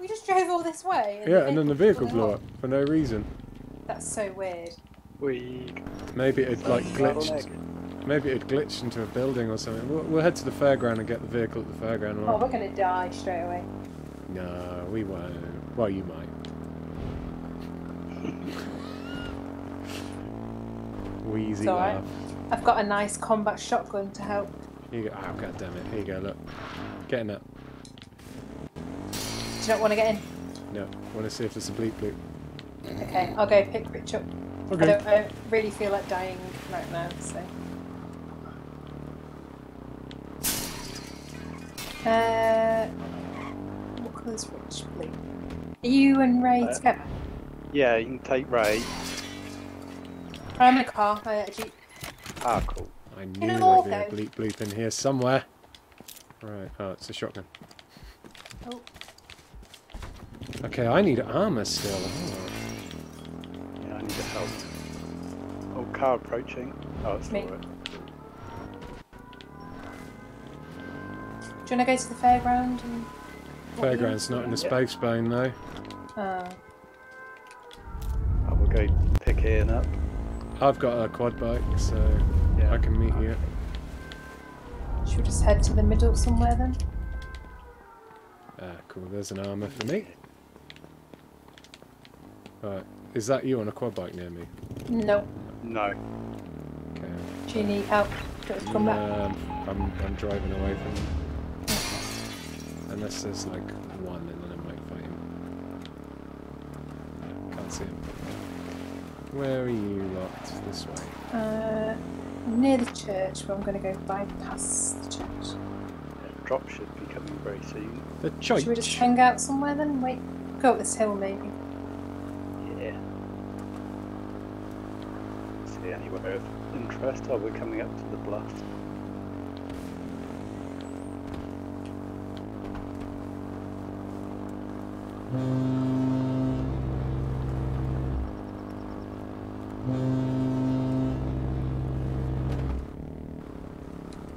we just drove all this way. Yeah, and then the vehicle blew up for no reason. That's so weird. Maybe it had, like, glitched. Maybe it had glitched into a building or something. We'll head to the fairground and get the vehicle at the fairground. Oh, we're going to die straight away. No, we won't. Well, you might. Wheezy laugh. I've got a nice combat shotgun to help Here you go. Oh, god damn it. Here you go, look. Get in that. Do you not want to get in? No. I want to see if there's a bleep loop. Okay, I'll go pick Rich up. Okay. I really feel like dying right now, so... what colour is Rich? Blue. Are you and Ray together? Yeah, you can take Ray. I'm in a car, a Jeep. Ah, cool. I knew there'd be a bleep bloop in here somewhere. Right, oh, it's a shotgun. Oh. Okay, I need armour still. Oh. Yeah, I need help. Oh, car approaching. Oh, it's me. Not working. Do you want to go to the fairground? And... Fairground's not in the space bone, though. Oh. I will go pick Ian up. I've got a quad bike, so yeah, I can meet you. Should we just head to the middle somewhere, then? Ah, cool. There's an armour for me. Right. Is that you on a quad bike near me? No. No. Okay. Do you need help? Come back. I'm driving away from them. Unless there's like one, and then I might fight him. Can't see him. Where are you locked? This way. Near the church, but I'm going to go bypass the church. Yeah, drop should be coming very soon. The church. Should we just hang out somewhere then? Wait, go up this hill maybe. Yeah. See anywhere of interest? Oh, we're coming up to the bluff.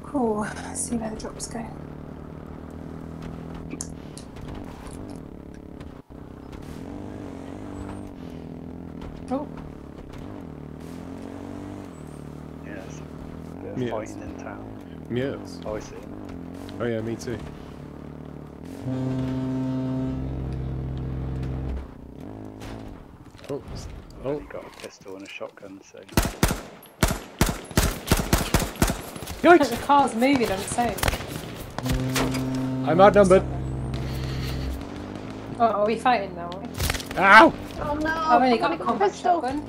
Cool, let's see where the drops go. Oh. Yes, they're fighting in town. Yes. Oh, I see. Oh yeah, me too. Oh, oh. I've got a pistol and a shotgun, so... Yikes! The car's moving on its own. I'm outnumbered. Oh, are we fighting now? Ow! Oh no! I've only got a combat shotgun.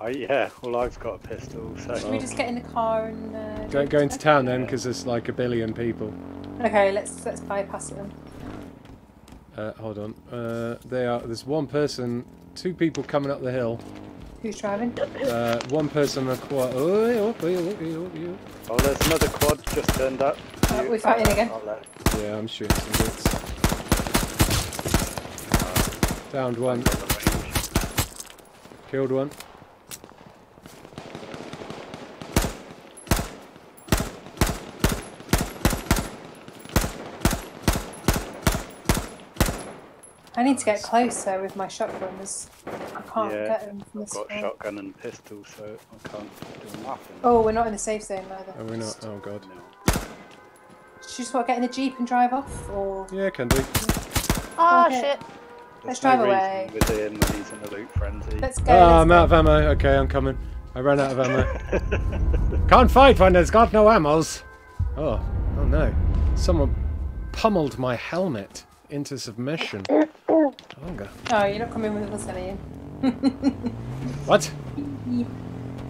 Oh yeah, well I've got a pistol, so... Should we just get in the car and... Go into town then, because there's like a billion people. Okay, let's bypass them. Hold on. There's one person... Two people coming up the hill. Who's driving? One person on a quad. Oh, there's another quad just turned up. Oh, we're fighting again. Yeah, I'm shooting some bits. Downed one. Killed one. I need to get closer with my shotgun, as I can't get him from this way. I've got shotgun and pistol, so I can't do nothing. Oh, we're not in the safe zone either. Oh, we're not. Oh, God. No. Should you just want to get in the Jeep and drive off, or...? Yeah, can do. Oh, okay. Shit. Let's drive away. With Ian when he's in the loot frenzy. Let's go. Oh, I'm out of ammo. Okay, I'm coming. I ran out of ammo. Can't fight when there's got no ammos. Oh, oh no. Someone pummeled my helmet into submission. Oh, you're not coming with us, are you? What?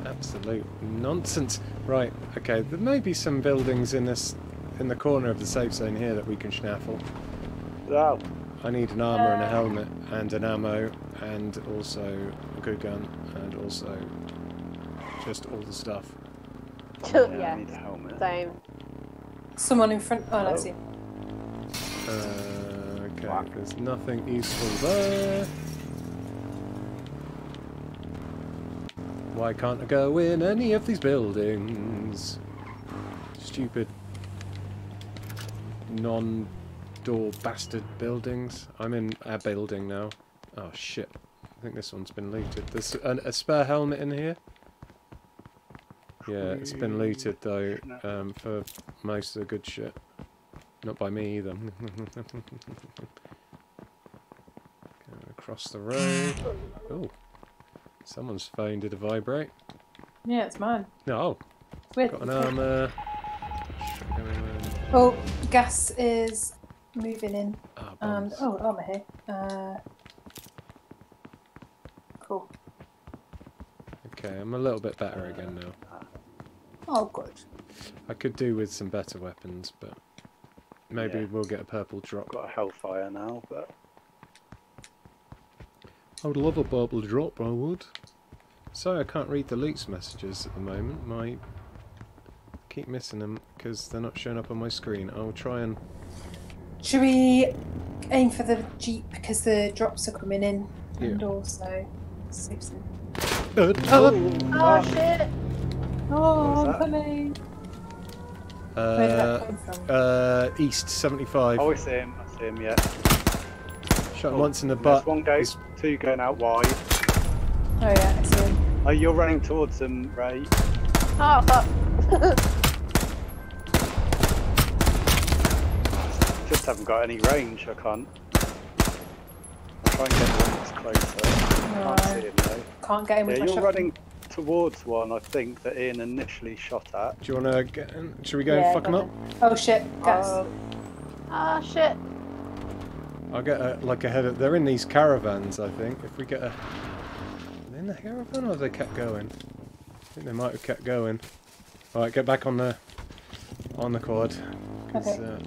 Absolute nonsense. Right, okay, there may be some buildings in the corner of the safe zone here that we can schnaffle. Oh. I need an armour and a helmet and an ammo and also a good gun and also just all the stuff. Yeah, I need a helmet. Same. Someone in front. Oh, I see. Okay, there's nothing useful there. Why can't I go in any of these buildings? Stupid non-door bastard buildings. I'm in a building now. Oh shit, I think this one's been looted. There's a spare helmet in here? Yeah, it's been looted though, for most of the good shit. Not by me either. Across the road. Oh, someone's phone did a vibrate. Yeah, it's mine. No. Got an armour. Oh, gas is moving in. Oh, and oh, armor here. Cool. Okay, I'm a little bit better again now. Oh, good. I could do with some better weapons, but maybe we'll get a purple drop. Got a hellfire now, but I would love a purple drop. I would. So I can't read the Loots messages at the moment. My keep missing them because they're not showing up on my screen. I'll try and. Should we aim for the jeep because the drops are coming in and also saves in. Oh shit! Oh, I'm coming. Where did that come from? East 75. Oh, I see him. I see him. Yeah. Shot once in the butt. One goes. Two going out wide. Oh yeah, I see him. Oh, you're running towards him, Ray. Oh fuck! Just haven't got any range. I can't. I'll try and get one that's closer. No. Can't see him though. Can't get him with my shotgun. You're running towards one, I think, that Ian initially shot at. Do you want to get in? Should we go and fuck him up? Oh shit, gas. Ah shit. I'll get a, like a head of... They're in these caravans, I think. If we get a... Are they in the caravan or have they kept going? I think they might have kept going. Alright, get back on the quad. Okay.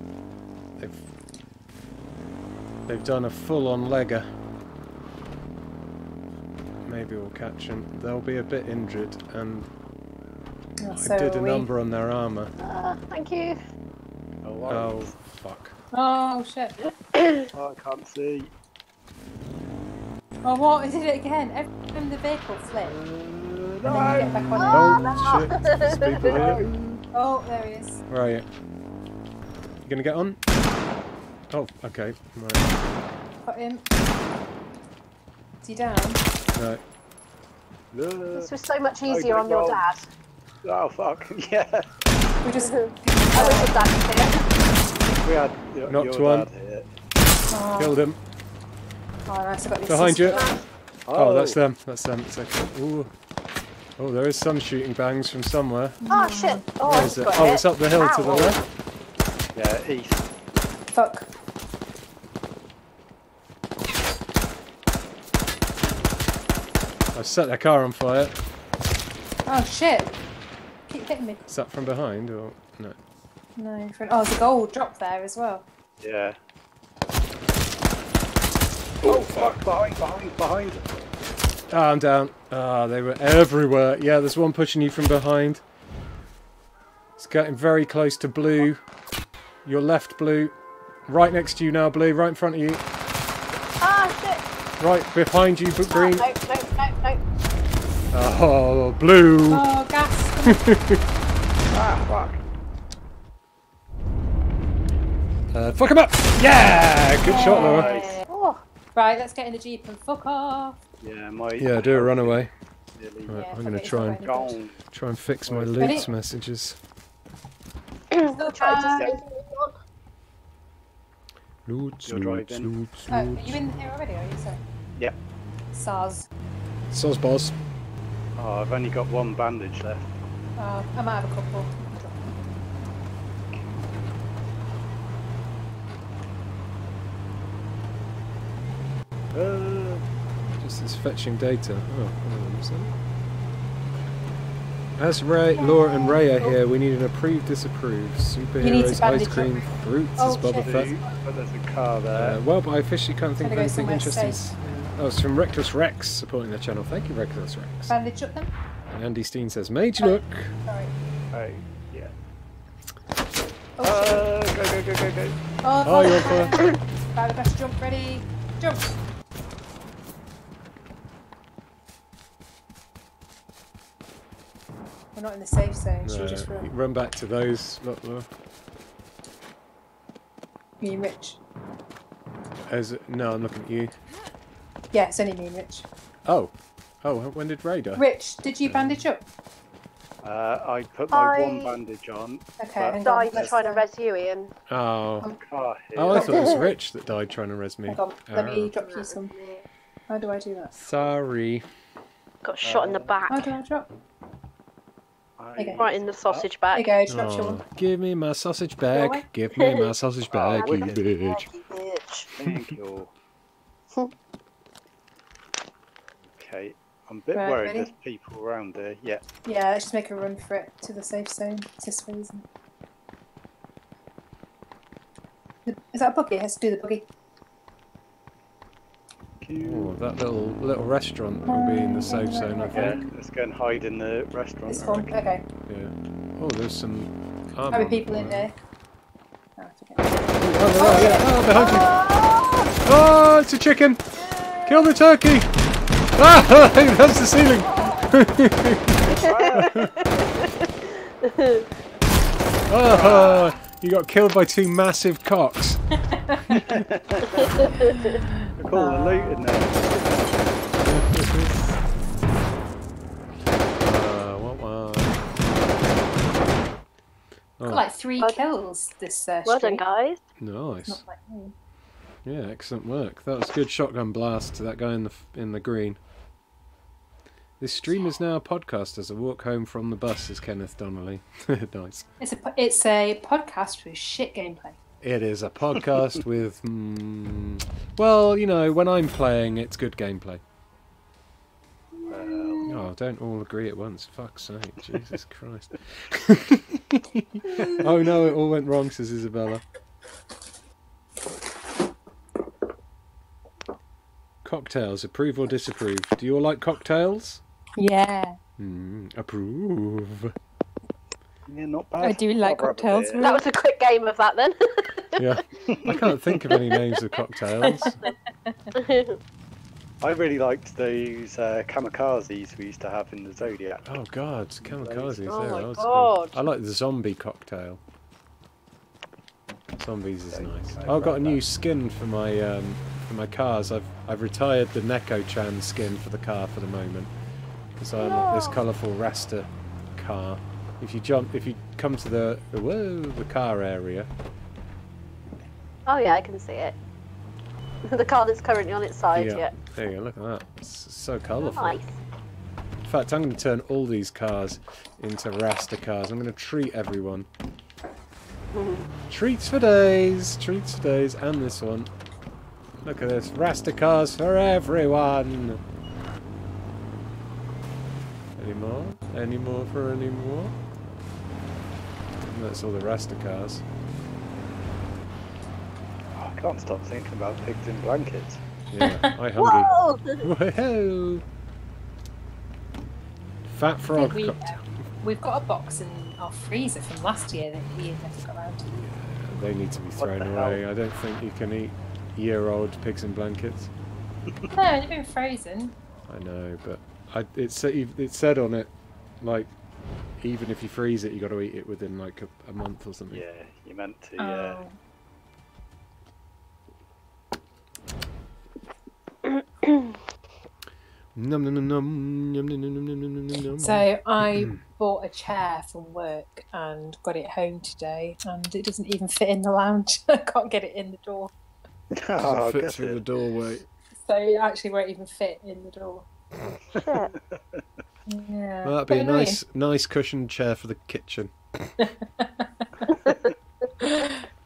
They've done a full-on legger. Maybe we'll catch them. They'll be a bit injured, and I did a number on their armour. Thank you. Oh fuck. Oh shit. Oh, I can't see. Oh what? Is it again? Everything from the vehicle flipped. No. And then you get back on it. Oh shit. There's people here. Oh, there he is. Where are you? You gonna get on? Oh, okay. Right. Got him. Is he down? No. This was so much easier on your dad. Oh fuck, yeah. We just... I was with dad here. We had your, knocked one. Killed him. Oh nice, I got these behind you. Oh, that's them. That's them. It's okay. Ooh. Oh, there is some shooting bangs from somewhere. Oh shit. Oh, where is it? Oh, it's up the hill to the left. Yeah, east. Fuck. I've set their car on fire. Oh shit! Keep hitting me. Is that from behind or no? No, from there's a gold drop there as well. Yeah. Oh fuck! Behind! Ah, I'm down. Ah, they were everywhere. Yeah, there's one pushing you from behind. It's getting very close to blue. Your left, blue. Right next to you now, blue. Right in front of you. Ah shit! Right behind you, but green. Oh, no. Oh, blue! Oh, gas! Fuck. Fuck him up! Yeah! Good shot, Laura. Nice. Oh. Right, let's get in the jeep and fuck off! Yeah, do a runaway. Really? Right, I'm going to try and fix my Loots messages. Loots. Oh, are you in here already, are you? Sorry. Yeah. SARS. So's boss. Oh, I've only got one bandage left. Oh, I might have a couple. Just this fetching data. Oh, as Laura and Ray are here, we need an approved, disapproved. Superheroes, ice cream, fruits is Boba Fett. There's a car there. Well, but I officially can't think of anything interesting. Oh, it's from Reckless Rex supporting the channel. Thank you, Reckless Rex. Bandage up then. And Andy Steen says, "Mage, look." Sorry. Oh, yeah. Oh, go. Oh, you're on fire. Right, we best jump. Ready? Jump. We're not in the safe zone. Should we just run? Run back to those. Look, Are you Rich? No, I'm looking at you. Yeah, it's only me, Rich. Oh, when did Ray die? Rich, did you bandage up? I put my one bandage on. Okay, and died trying to res you, Ian. Oh, I thought it was Rich that died trying to res me. Hold on, let me drop you some. How do I do that? Sorry. Got shot in the back. How do I drop? I Okay. Right in the sausage bag. There you go, oh, sure. Give me my sausage bag. No, give me my sausage bag, you bitch. Thank you. Okay, I'm a bit worried there's people around there. Yeah. Yeah, let's just make a run for it to the safe zone. It's this way, isn't it? Is that a buggy? It has to do the buggy. Ooh, that little restaurant will be in the safe zone, I think. Yeah, let's go and hide in the restaurant. This one, okay. Yeah. Oh, there's some. How many people in there? Oh, it's okay. Oh, behind you! Oh, it's a chicken! Yay. Kill the turkey! Ah, that's the ceiling! Oh, you got killed by two massive cocks. Cool, the loot in there. Got like 3 kills this streak. Well done, guys. Nice. Not like me. Yeah, excellent work. That was a good shotgun blast to that guy in the green. This stream is now a podcast as I walk home from the bus, is Kenneth Donnelly. Nice. It's a podcast with shit gameplay. It is a podcast with, well, you know, when I'm playing, it's good gameplay. Oh, don't all agree at once. Fuck's sake, Jesus Christ. Oh no, it all went wrong, says Isabella. Cocktails, approve or disapprove? Do you all like cocktails? Yeah. Approve. Yeah, not bad. I do like cocktails. That was a quick game of that then. Yeah. I can't think of any names of cocktails. I really liked those kamikazes we used to have in the Zodiac. Oh, God. Kamikazes. Oh, my God. I like the zombie cocktail. Zombies is nice. I've got a new skin for my cars. I've retired the Nekochan skin for the car for the moment. Because I'm this colourful Rasta car. If you come to the car area. Oh yeah, I can see it. The car that's currently on its side. Yeah. There you go. Look at that. It's so colourful. Nice. In fact, I'm going to turn all these cars into Rasta cars. I'm going to treat everyone. Treats for days. Treats for days. And this one. Look at this. Rasta cars for everyone. Any more? And that's all the Rasta cars. Oh, I can't stop thinking about pigs in blankets. Yeah, I hungry. Whoa! Fat frog. We've got a box in our freezer from last year that we never got around to. Yeah, they need to be thrown away. Hell? I don't think you can eat year-old pigs in blankets. No, they've been frozen. I know, but it said on it, like, even if you freeze it, you got to eat it within like a month or something. Yeah, you're meant to. Yeah. So I bought a chair from work and got it home today, and it doesn't even fit in the lounge. I can't get it in the door. Oh, it fits through the doorway. So it actually won't even fit in the door. Yeah. Yeah. Well, that'd be a nice cushioned chair for the kitchen.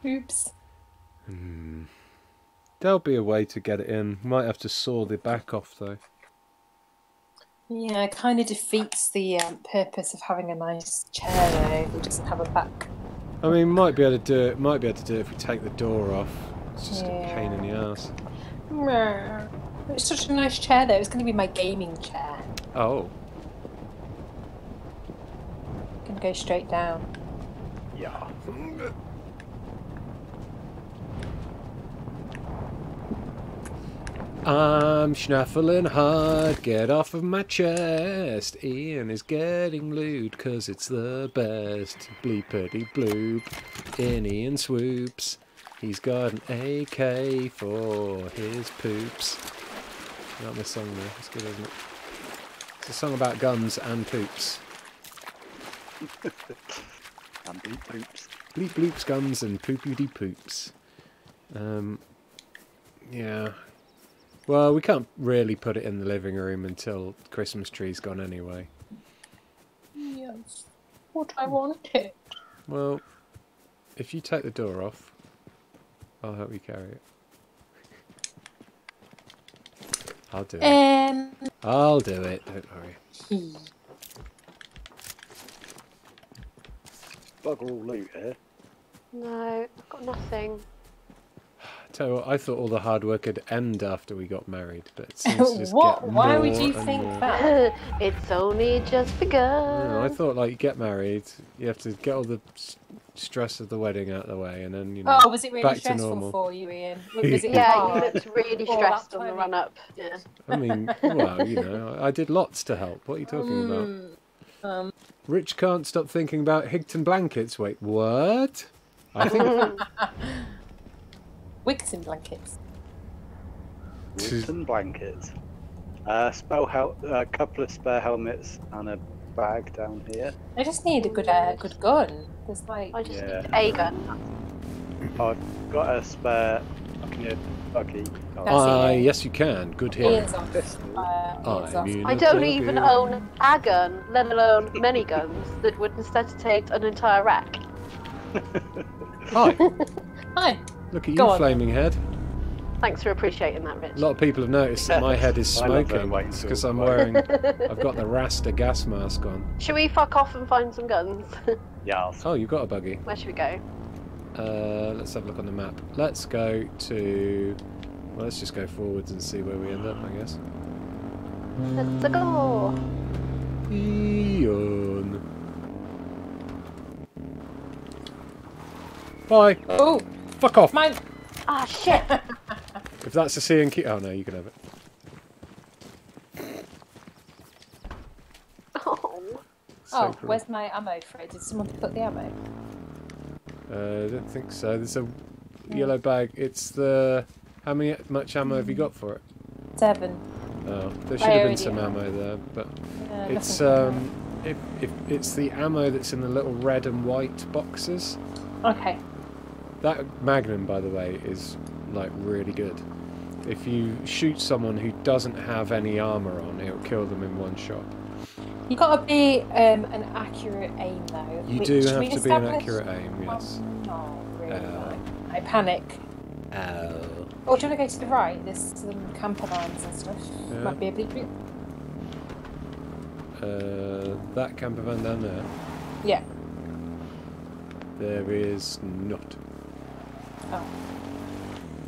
Oops. There'll be a way to get it in. Might have to saw the back off though. Yeah, it kind of defeats the purpose of having a nice chair though. It doesn't have a back. I mean, might be able to do it. Might be able to do it if we take the door off. It's just a pain in the ass. It's such a nice chair though. It's going to be my gaming chair. Oh. I can go straight down. Yeah. I'm schnaffling hard. Get off of my chest. Ian is getting lewd because it's the best. Bleepity bloop. In Ian swoops. He's got an AK for his poops. I like this song though. It's good, isn't it? It's a song about guns and poops. And bleep poops. Bleep bloops, guns and poopity poops. Yeah. Well, we can't really put it in the living room until Christmas tree's gone anyway. Yes. what I wanted. Well, if you take the door off, I'll help you carry it. I'll do it. I'll do it, don't worry. Bugger all loot here. No, I've got nothing. Tell you what, I thought all the hard work would end after we got married, but it seems to just what? Get why would you think more. That? It's only just begun. No, I thought, like, you get married, you have to get all the stress of the wedding out of the way, and then, you know. Oh, was it really stressful for you, Ian? Was it yeah, you looked really stressed on the run up. Yeah. I mean, well, you know, I did lots to help. What are you talking about? Rich can't stop thinking about Higton blankets. Wait, what? I think. Wigs and blankets. Wigs and blankets. A couple of spare helmets and a bag down here. I just need a good gun. There's like I just need a gun. I've got a spare. Can you buggy? Yes, you can. Good here. I don't even own a gun, let alone many guns that would necessitate an entire rack. Hi. Hi. Look at you, flaming head. Thanks for appreciating that, Rich. A lot of people have noticed that my head is smoking because I'm wearing... I've got the Rasta gas mask on. Should we fuck off and find some guns? Yeah. Oh, you've got a buggy. Where should we go? Let's have a look on the map. Let's go to... Well, let's just go forwards and see where we end up, I guess. Let's go! Eon. Bye! Oh! Fuck off! Mine! Ah, shit! If that's a C and key... Oh, no, you can have it. Oh! So cruel. Where's my ammo, Fred? Did someone put the ammo? I don't think so. There's a yellow bag. It's the... How much ammo have you got for it? 7. Oh, there should have been some ammo there, but... Yeah, it's, it's the ammo that's in the little red and white boxes. Okay. That Magnum, by the way, is, like, really good. If you shoot someone who doesn't have any armour on, it'll kill them in one shot. You've got to be an accurate aim, though. You do have to be an accurate aim, yes. Oh, really? I panic. Oh. Or do you want to go to the right? There's some camper vans and stuff. Yeah. Might be a big... that camper van down there? Yeah. There is not. Oh.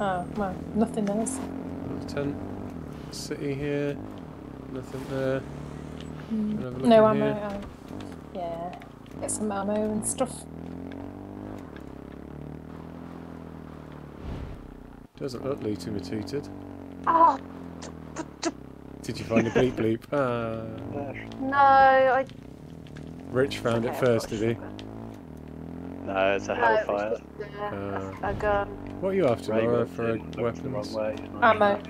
Oh, well, nothing else. Tent city here. Nothing there. No ammo. Yeah. Get some ammo and stuff. Doesn't look looty matooted. Ah! Did you find a bleep bleep? Ah. No, I. Rich found it first, did he? No, it's a hellfire. A gun. What are you after, Laura, for weapons? Ammo.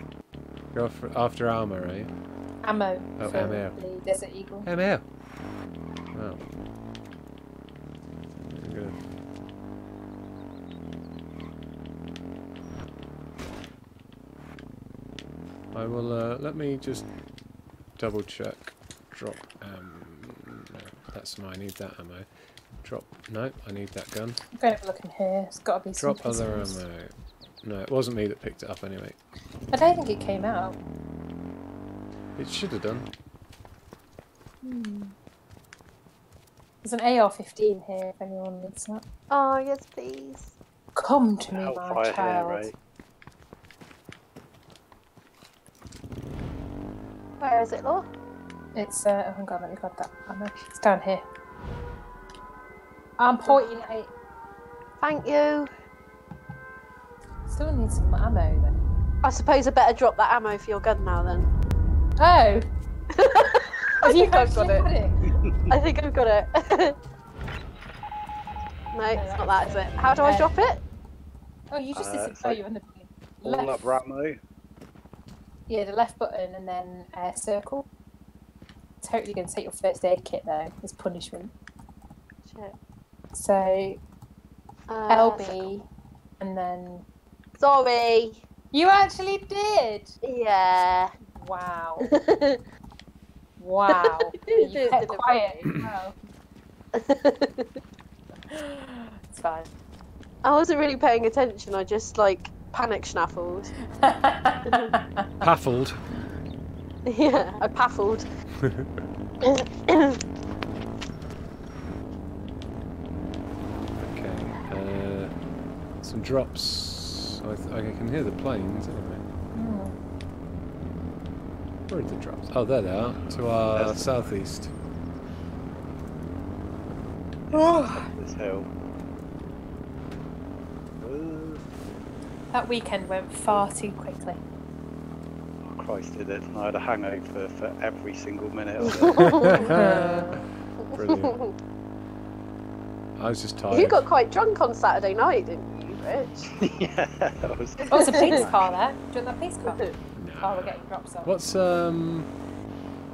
You're after armour, eh? Ammo. Oh, ammo. Desert Eagle. Ammo. Wow. Good. I will. Let me just double check. Drop. No, that's mine. I need that ammo. Drop. No, I need that gun. I'm going to have a look in here. It's got to be some pieces. Drop other ammo. No, it wasn't me that picked it up anyway. I don't think it came out. It should have done. Hmm. There's an AR-15 here if anyone needs that. Oh, yes, please. Come to me, my child. Here, where is it, Laura? It's, oh, God, let me grab that ammo. It's down here. I'm pointing at it. Thank you. Still need some ammo then. I suppose I better drop that ammo for your gun now then. Oh! Have you got it? I think I've got it. No, it's not that, is it? How do I drop it? Oh, you just disappear you in the beginning. All up ammo. Yeah, the left button and then circle. Totally going to take your first aid kit though, as punishment. Shit. So, LB, and then... Sorry! You actually did! Yeah. Wow. Wow. You kept quiet as well. It's fine. I wasn't really paying attention, I just like panic schnaffled. Paffled? Yeah, I paffled. Okay, some drops. I can hear the planes anyway. Mm. Where are the drops? Oh, there they are, to our southeast. Up this hill. That weekend went far too quickly. Oh, Christ did it, and I had a hangover for every single minute of it. Brilliant. I was just tired. You got quite drunk on Saturday night, didn't you, Rich? Yeah, I was. Oh, there's a police car there. Do you want that police car? No. Oh, we're getting drops off. What's,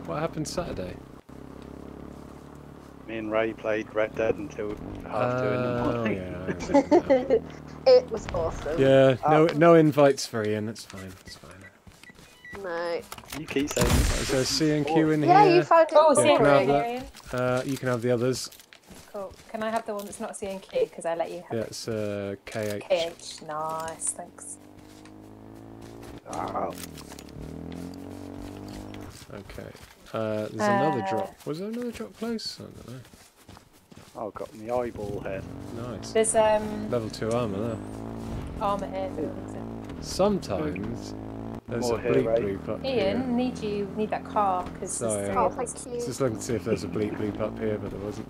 what happened Saturday? Me and Ray played Red Dead until half 2 in the morning. Oh, yeah, it was awesome. Yeah, no invites for Ian. That's fine. That's fine. No. You keep saying. So C and Q in here. Yeah, you found it. Oh, C and Q. You can have the others. Cool. Can I have the one that's not C and Q? Because I let you have. Yeah, it's KH. KH. Nice. Thanks. Oh. Okay. There's another drop. Was there another drop close? I don't know. Oh, got the eyeball head. Nice. There's level 2 armor there. Armor here. Yeah. Sometimes there's more a bleep bleep up here. Ian, need that car because. Oh, yeah. Oh, thank you. Just looking to see if there's a bleep bleep up here, but there wasn't.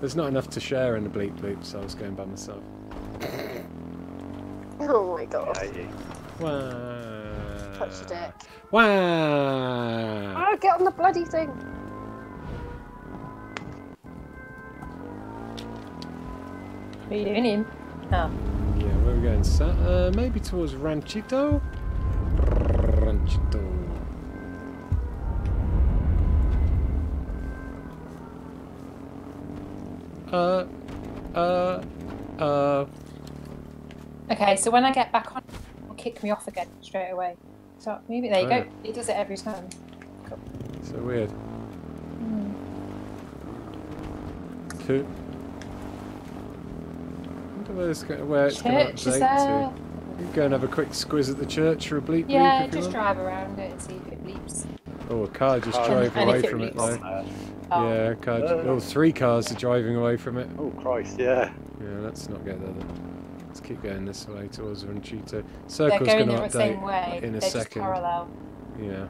There's not enough to share in the bleep bleep, so I was going by myself. Oh my god. Yeah, wow. Touch your dick. Wow! Oh, get on the bloody thing! What are you doing in? Oh. Yeah, where are we going? Maybe towards Ranchito? Ranchito. Okay, so when I get back on, it'll kick me off again straight away. So maybe there you go. It does it every time. Cool. So weird. Mm. Cool. I wonder where it's going to update to. You can go and have a quick squiz at the church or a bleep bleep. Yeah, just drive around it and see if it bleeps. Oh, a car just drove away from it though. Yeah, a car. Oh, 3 cars are driving away from it. Oh Christ, yeah. Yeah, let's not get there then. Let's keep going this way towards Ranchito. Circle's going to update in a second. Yeah.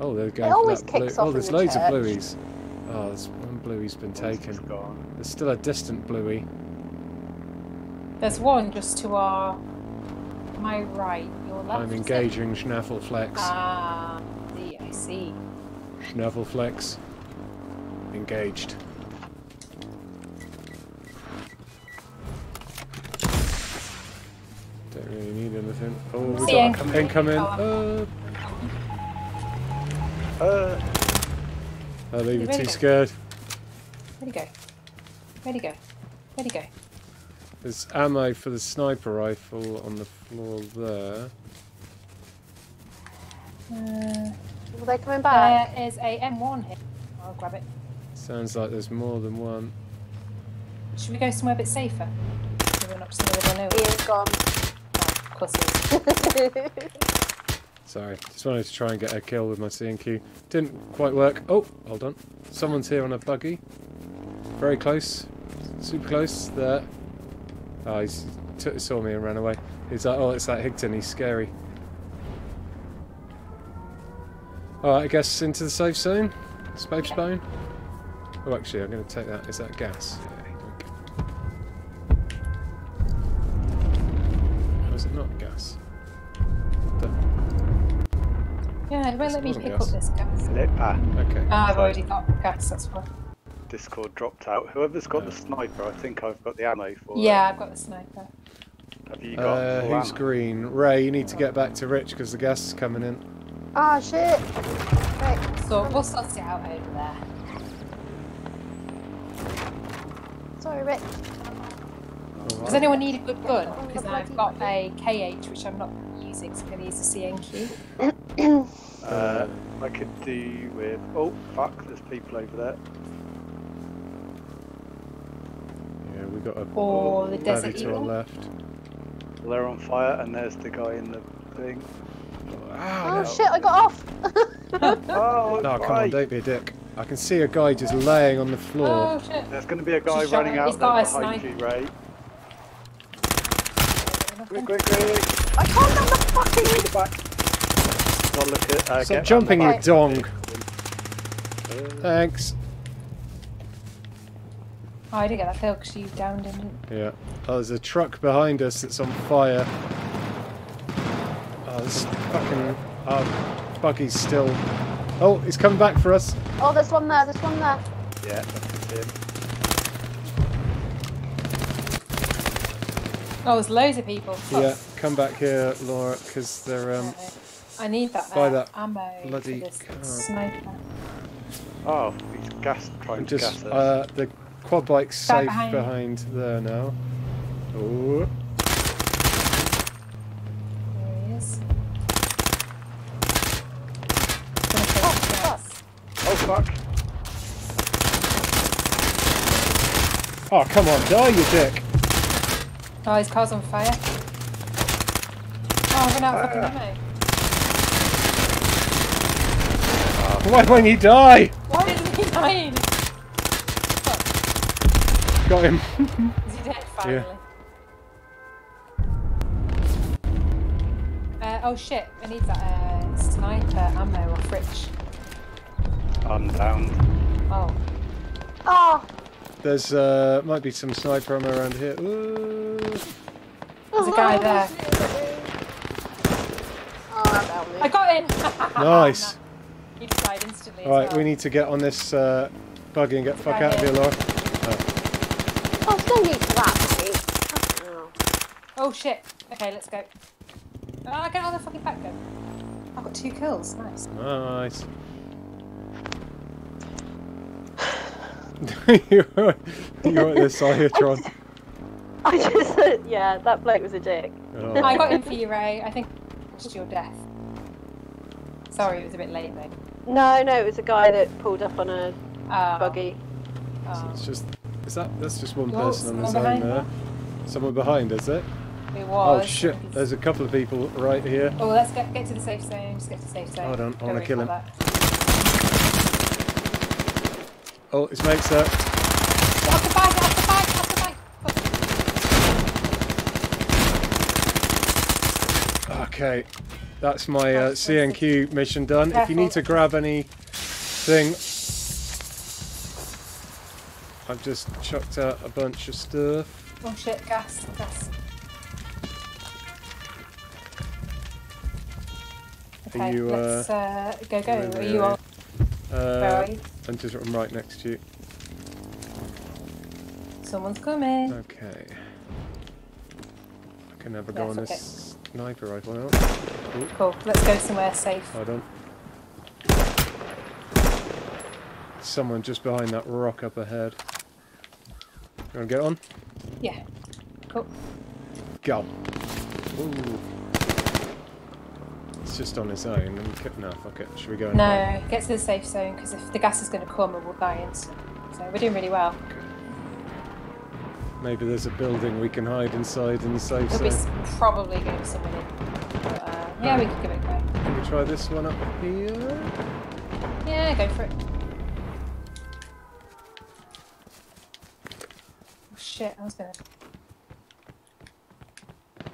Oh, they're going for that blue. Oh, there's loads of blueies. Oh, there's one bluey's been taken. There's still a distant bluey. There's one just to our my right, your left. I'm engaging Schnaffleflex. Ah, I see. Schnaffleflex engaged. Don't really need anything. Oh, we got an incoming. Oh, they were too scared. Where'd he go? Where'd he go? Where'd he go? There's ammo for the sniper rifle on the floor there. Well, they're coming back. There is a M1 here. I'll grab it. Sounds like there's more than one. Should we go somewhere a bit safer? We're not somewhere we don't know. Gone. Sorry, just wanted to try and get a kill with my C&Q. Didn't quite work. Oh, hold on. Someone's here on a buggy. Very close. Super close. There. Oh, he saw me and ran away. He's like, oh, it's that Higton. He's scary. Alright, I guess into the safe zone. Space zone. Oh, actually, I'm going to take that. Is that gas? Was it not gas? Yeah, it won't let me pick up this gas. Okay. I've already got gas, that's why. Discord dropped out. Whoever's got the sniper, I think I've got the ammo for it. Yeah, I've got the sniper. Have you got who's ammo? Green? Ray, you need to get back to Rich because the gas is coming in. Ah, shit! Right. So we'll sort it out over there. Sorry, Rich. Does anyone need a good gun? Because I've got a KH which I'm not using, so I'm going to use the CNQ. I could do with... Oh, fuck, there's people over there. Yeah, we got a... Oh, the desert eagle. To our left. Well, they're on fire, and there's the guy in the thing. Oh, oh shit, I got off! Oh, no, come on, don't be a dick. I can see a guy just laying on the floor. Oh, shit. There's going to be a guy running out there behind you, Ray. Quick, quick, quick! I can't have the fucking... Get back. Well, look at, stop jumping, you dong! Thanks. Oh, I didn't get that kill because you downed him. Yeah. Oh, there's a truck behind us that's on fire. Oh, this fucking... Oh, buggy's still... Oh, he's coming back for us. Oh, there's one there, there's one there. Yeah, that's him. Oh, there's loads of people. Fuck. Yeah, come back here, Laura, because they're I need that. Buy that ammo. Bloody sniper. Oh, he's trying to gas us. The quad bike's safe behind there now. Ooh. There he is. Oh fuck! Oh come on, die you dick! Oh, his car's on fire. Oh, I've run out of fucking ammo. Why won't he die? Why isn't he dying? Fuck. Got him. Is he dead finally? Yeah. Oh shit, I need that sniper ammo off Rich. I'm down. Oh. Oh! There's might be some sniper ammo around here. Ooh. There's a guy there. Oh, I got in! Nice! He died instantly. Alright, well, we need to get on this buggy and get the fuck out of here, Laura. Oh, it's going to be flat, mate. Oh shit. Okay, let's go. Oh, I got another fucking back gun. I've got 2 kills. Nice. Nice. You're at this Cyatron. I just yeah, that bloke was a dick. Oh. I got in for you, Ray. I think it's just your death. Sorry, it was a bit late though. No, no, it was a guy that pulled up on a buggy. So it's just that's just one person on his own there. Someone behind, is it? It was. Oh shit! There's a couple of people right here. Oh, let's get to the safe zone. Just get to the safe zone. Hold on, I want to kill him. Oh, his mate's up. Off the bag, off the bag, off the bag! Fuck. Okay, that's my CNQ mission done. Careful. If you need to grab anything... I've just chucked out a bunch of stuff. Oh shit, gas, gas. Okay, are you, let's go, go. Are you on? Where are you? I'm right next to you. Someone's coming. Okay. I can have a go on this sniper rifle now. Ooh. Cool. Let's go somewhere safe. Hold on. Someone just behind that rock up ahead. You want to get on? Yeah. Cool. Go. Ooh. It's just on its own. No, fuck it. Should we go? No, get to the safe zone because if the gas is going to come, we'll die instantly. So we're doing really well. Maybe there's a building we can hide inside in the safe zone. We'll probably going to be someone in. But, yeah, we could give it a go. Can we try this one up here? Yeah, go for it. Oh shit! I was going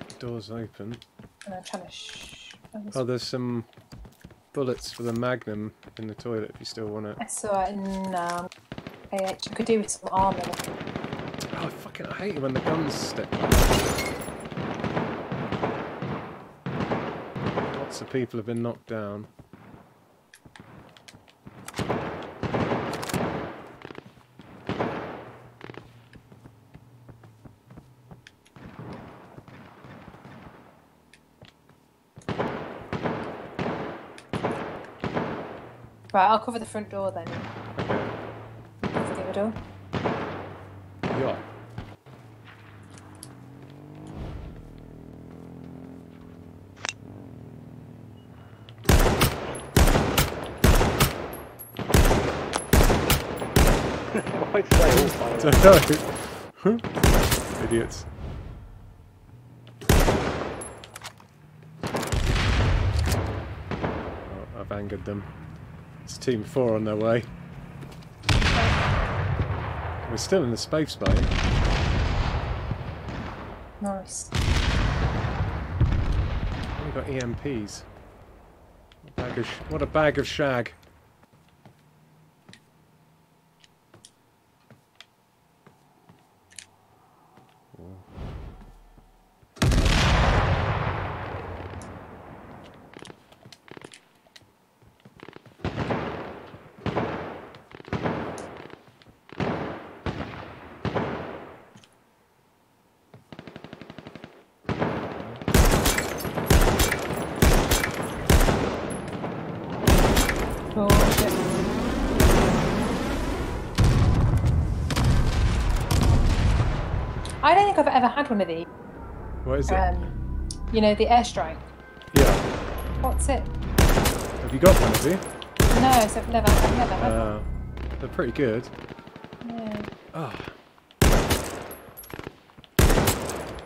to. Door's open. And I'm trying to. Oh, there's some bullets for the Magnum in the toilet if you still want it. That's alright, no. I could do with some armour. Oh, fucking, I hate it when the guns stick. Lots of people have been knocked down. Right, I'll cover the front door then. Let's do the door. Yeah. way to play all time. Idiots. Oh, I've angered them. It's team 4 on their way. We're still in the space bay. Nice. We've got EMPs. What a bag of shag. I've ever had one of these. What is it? You know, the airstrike. Yeah. What's it? Have you got one of you? No, so I've never had one. They're pretty good. Yeah. Oh.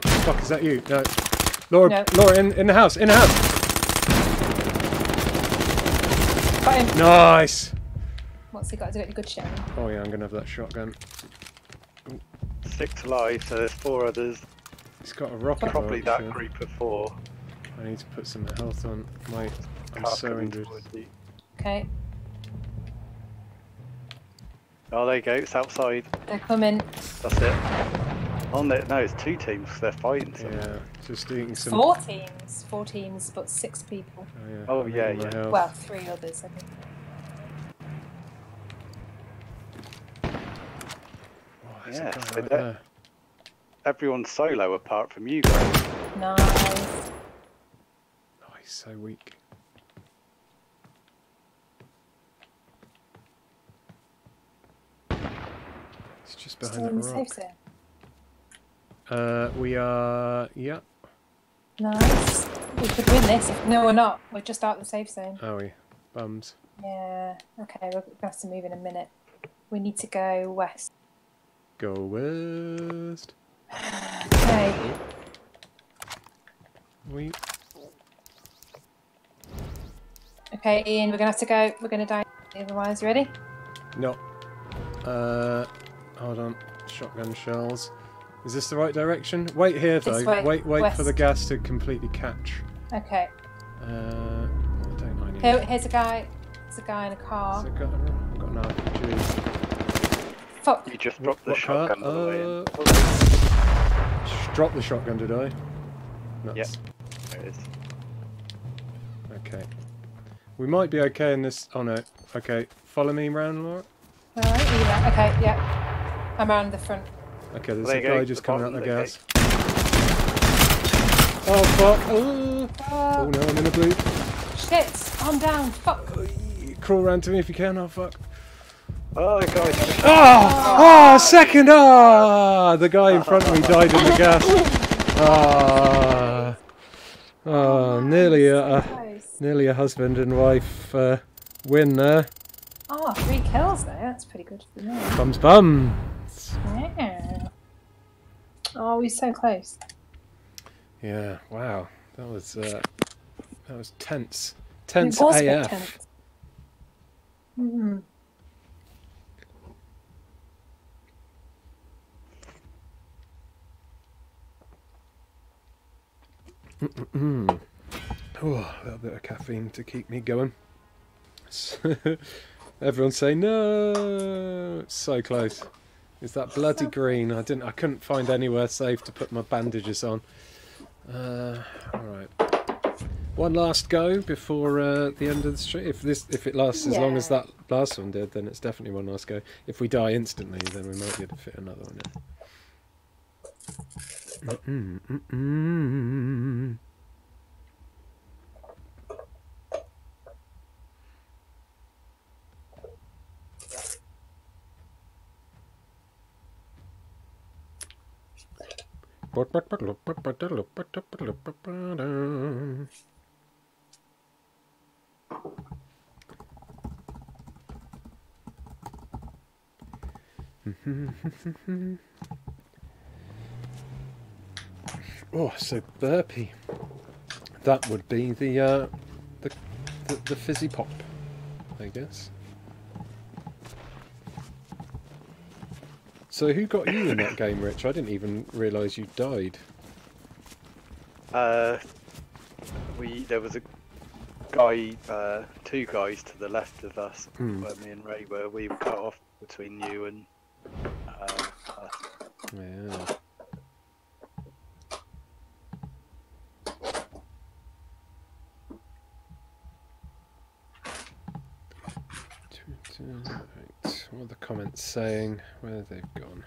Fuck, is that you? No. Laura, no. Laura, in the house, in the house! Got him. Nice! What's he got? Is it a good shot? Oh yeah, I'm gonna have that shotgun. 6 alive, so there's 4 others. He's got a rocket. Probably that here. Group of 4. I need to put some health on. Mate, I'm so injured. Okay. Oh, there you go. It's outside. They're coming. That's it. Oh no, it's 2 teams. They're fighting. Something. Yeah, just eating some. 4 teams. 4 teams, but 6 people. Oh yeah. Oh, yeah. Well, 3 others, I think. Yeah, so right, everyone's solo apart from you guys. Nice. Oh, he's so weak. It's just behind the rock. Safe zone. We are, yeah. Nice. We could win this. No, we're not. We're just out of the safe zone. Are we? Bums. Yeah. Okay, we're going to have to move in a minute. We need to go west. Go west. Okay. We. Okay, Ian, we're gonna have to go. We're gonna die. Otherwise, you ready? No. Hold on. Shotgun shells. Is this the right direction? Wait here though. Wait west. For the gas to completely catch. Okay. I don't know. Here's a guy. There's a guy in a car. I've got an RPG. Fuck. You just dropped the shotgun all the way in. Oh. Dropped the shotgun, did I? Yes. There it is. Okay. We might be okay in this. Oh no. Okay. Follow me round, Laura. Alright, okay, yeah. I'm around the front. Okay, there's a guy just coming out the gas. Oh fuck. Oh. Oh no, I'm in a blue. Shit, I'm down. Fuck. Crawl round to me if you can. Oh fuck. Oh, the guy. Oh, oh, second. Oh, the guy in front of me died in the gas. Ah, oh, oh, nearly a husband and wife win there. Oh, 3 kills though. That's pretty good for me. Bums, bums. Yeah. Oh, we're so close. Yeah. Wow. That was tense. Tense AF. Tense. Mm-hmm. Oh, a little bit of caffeine to keep me going. Everyone's saying no. It's so close. It's that bloody green. I couldn't find anywhere safe to put my bandages on. All right. One last go before the end of the stream. If it lasts as long as that last one did, then it's definitely one last go. If we die instantly, then we might be able to fit another one in. Oh, so burpy. That would be the fizzy pop, I guess. So who got you in that game, Rich? I didn't even realise you died. There was a guy, two guys to the left of us, where me and Ray were. We were cut off between you and us. Yeah. Right. What are the comments saying? Where they've gone?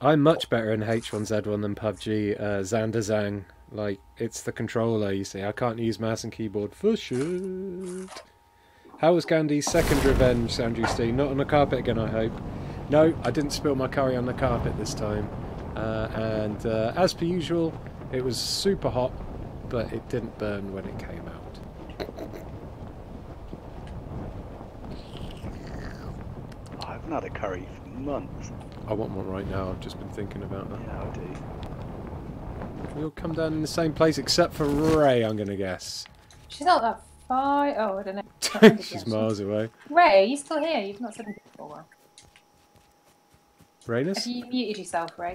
I'm much better in H1Z1 than PUBG, Xanderzang. Like, it's the controller, you see. I can't use mouse and keyboard for shit. How was Gandhi's second revenge, Sandry Steve? Not on the carpet again, I hope. No, I didn't spill my curry on the carpet this time. And as per usual, it was super hot, but it didn't burn when it came out. I haven't had a curry for months. I want one right now, I've just been thinking about that. Yeah, I do. We all come down in the same place except for Ray, I'm going to guess. She's not that far. Oh, I don't know. She's miles away. Ray, are you still here? You've not said anything for a while. Raynus? Have you muted yourself, Ray?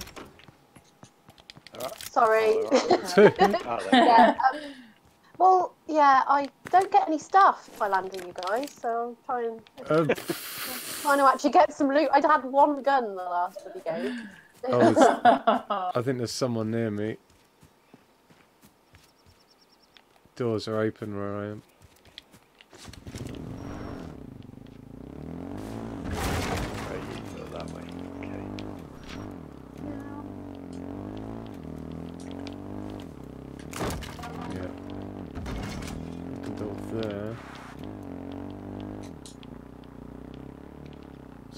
Sorry. Yeah, well, yeah, I don't get any stuff by landing, you guys, so I'm trying, to actually get some loot. I had one gun in the last bloody game. Oh, I think there's someone near me. Doors are open where I am.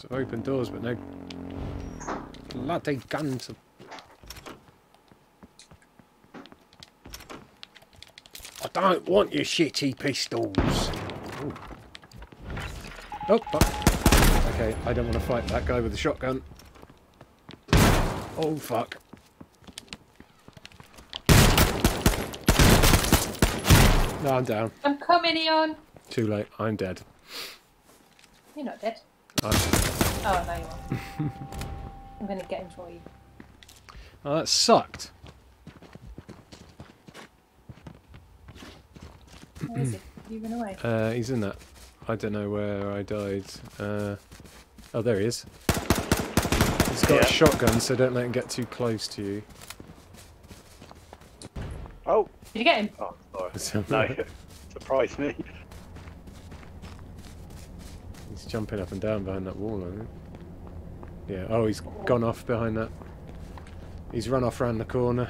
Open doors, but no bloody guns. I don't want your shitty pistols. Ooh. Oh, fuck. Okay, I don't want to fight that guy with a shotgun. Oh, fuck. No, I'm down. I'm coming, Ian. Too late. I'm dead. You're not dead. I'm dead. Oh, no, you are. I'm going to get him for you. Oh, that sucked. Where is he? You ran away. He's in that. I don't know where I died. Oh, there he is. He's got a shotgun, so don't let him get too close to you. Oh. Did you get him? Oh, sorry. No, surprised me. He's jumping up and down behind that wall, I think. Yeah, oh, he's gone off behind that. He's run off round the corner.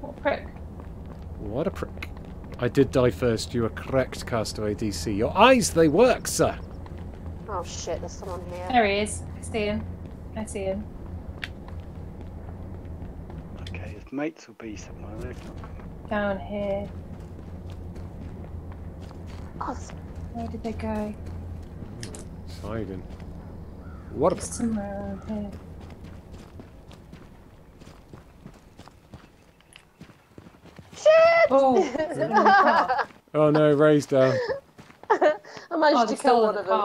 What a prick. What a prick. I did die first, you are correct, Castaway DC. Your eyes, they work, sir! Oh shit, there's someone here. There he is. I see him. I see him. Okay, his mates will be somewhere. Down here. Oh, where did they go? Hiding. What about somewhere around here? Shit! Oh, oh no, Ray's down. I managed to kill one of them.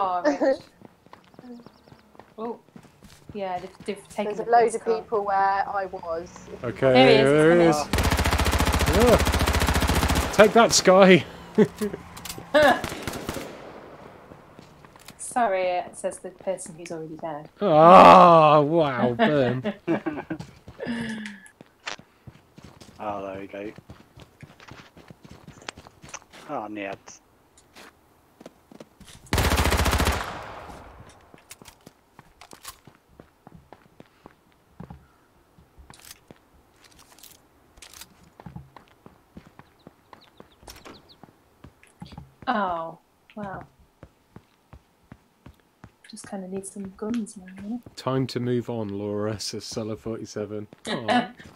Oh, yeah, they've taken. There's a load of people where I was. Okay, there he is. Oh. Take that, Sky. Sorry, it says the person who's already dead. Oh, wow, burn. Oh, there we go. Oh, Ned. Oh, wow. Just kind of need some guns now, you know? Time to move on, Laura, says Sulla47.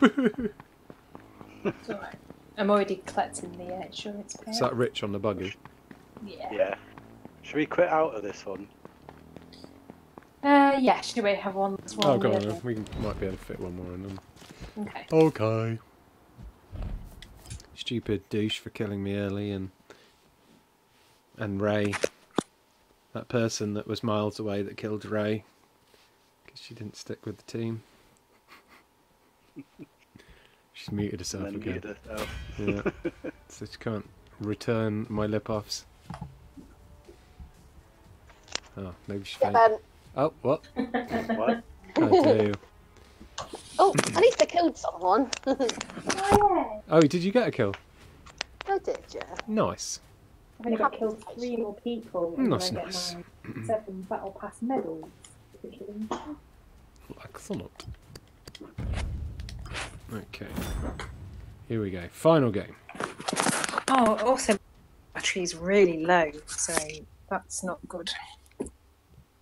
Right. I'm already collecting the insurance pay. Is that Rich on the buggy? Yeah. Yeah. Should we quit out of this one? Yeah, should we have one that's one? Oh, go on, we might be able to fit one more in them. Okay. Okay. Stupid douche for killing me early and Ray. That person that was miles away that killed Ray. Because she didn't stick with the team. She's muted herself again. Muted herself. Yeah. So she can't return my lip-offs. Oh, maybe she fainted. Oh, what? What? Oh, dear. Oh, at least I killed someone. Oh, yeah. Oh, did you get a kill? I did, yeah. Nice. I've only got killed 3 more people. That's nice. Get my 7 battle pass medals. Excellent. Okay. Here we go. Final game. Oh, also, battery's really low, so that's not good.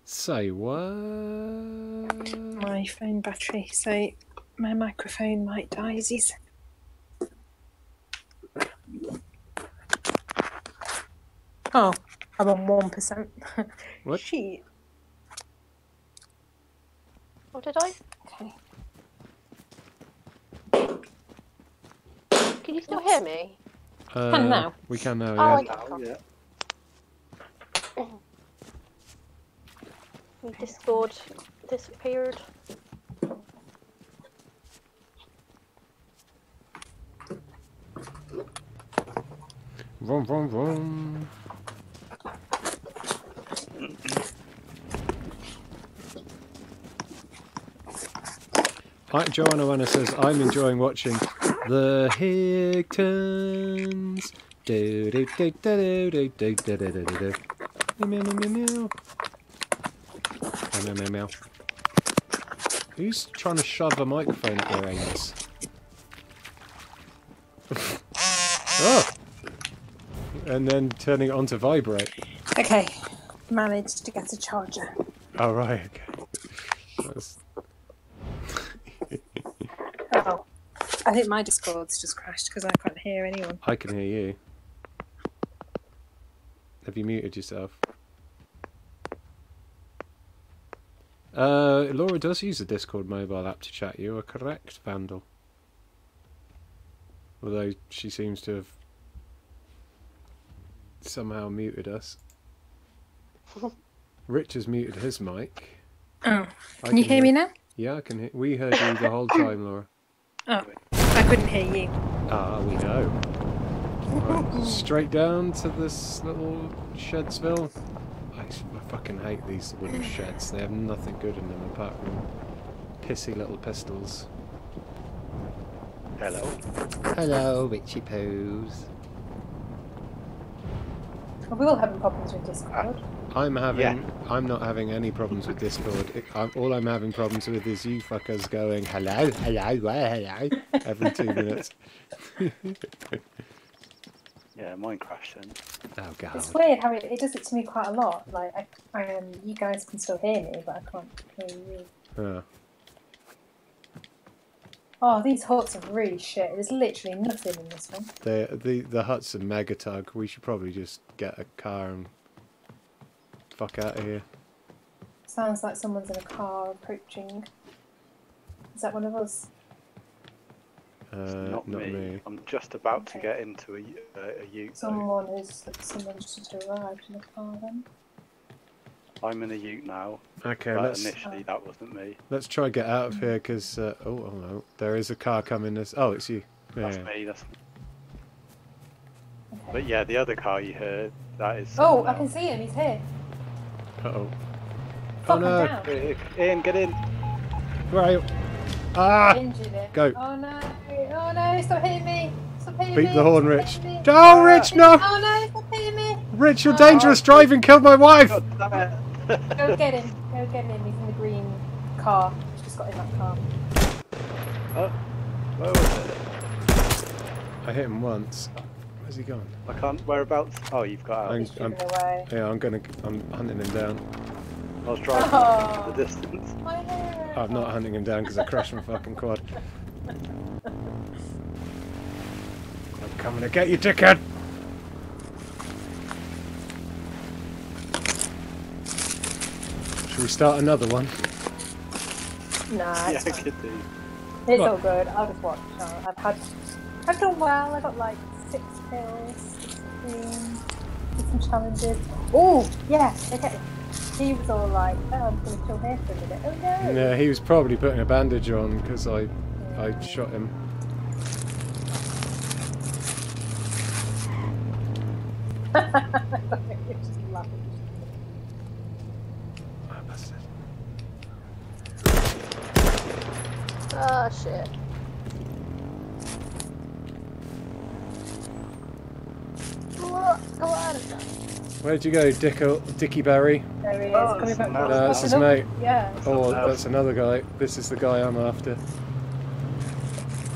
Say what? My phone battery, so my microphone might die. Is oh, I'm on 1%. What? She. What did I? Okay. Can you still hear me? Can now. We can now. Yeah. Oh, yeah. Discord disappeared. Vroom, vroom, vroom. Joanna Wanna says, I'm enjoying watching the Higtons. Do do do do do do do do do do do. Meow meow meow meow. Meow, meow, meow. Who's trying to shove a microphone at their anus? Oh! And then turning it on to vibrate. Okay, managed to get a charger. Oh, right, okay. Oh, I think my Discord's just crashed because I can't hear anyone. I can hear you. Have you muted yourself? Laura does use the Discord mobile app to chat. You are correct, Vandal. Although she seems to have somehow muted us. Rich has muted his mic. Oh, can you hear me now? Yeah, I can hear. We heard you the whole time, Laura. Oh, I couldn't hear you. Ah, we know. Right, straight down to this little Shedsville. I fucking hate these wooden sheds. They have nothing good in them apart from pissy little pistols. Hello. Hello, witchy poos. Are we all having problems with Discord? I'm not having any problems with Discord. All I'm having problems with is you fuckers going hello, hello, where, hello every 2 minutes. Yeah, mine crashed then. Oh god. It's weird how it does it to me quite a lot. Like, you guys can still hear me, but I can't hear you. Huh. Oh, these huts are really shit. There's literally nothing in this one. The huts are mega tug. We should probably just get a car and fuck out of here. Sounds like someone's in a car approaching. Is that one of us? Not me. I'm just about to get into a ute. Someone's just arrived in the car then. I'm in a ute now. Okay, initially that wasn't me. Let's try and get out of here because oh no, there is a car coming. Oh, it's you. Yeah. That's me. That's. Okay. But yeah, the other car you heard, that is. Oh, I can see him. He's here. Uh-oh. Oh no! Ian, get in. Where are you? Ah! Go. Oh no! Oh no! Stop hitting me! Stop hitting me! Beat the horn, Rich. Oh, Rich, no! Oh no! Stop hitting me! Rich, you're dangerous driving. Killed my wife. Go get him! Go get him! He's in the green car. Just got in that car. Oh! Where was it? I hit him once. Where's he gone? I can't. Whereabouts? Oh, you've got out. I'm hunting him down. I was driving to the distance. I'm not hunting him down because I crashed my fucking quad. I'm coming to get you, dickhead! Should we start another one? Nah, it's fine. It's all good. I'll just watch. I've done well. I got like 6 kills, 16, did some challenges. Oh, yeah, okay. He was all like, oh, I'm going to chill here for a minute. Oh no! Yeah, he was probably putting a bandage on because I shot him. You're just laughing. I busted. Oh shit. Where did you go, Dickie Barry? There he is. Oh, coming back. No, that's his mate. Yeah. Oh, that's another guy. This is the guy I'm after.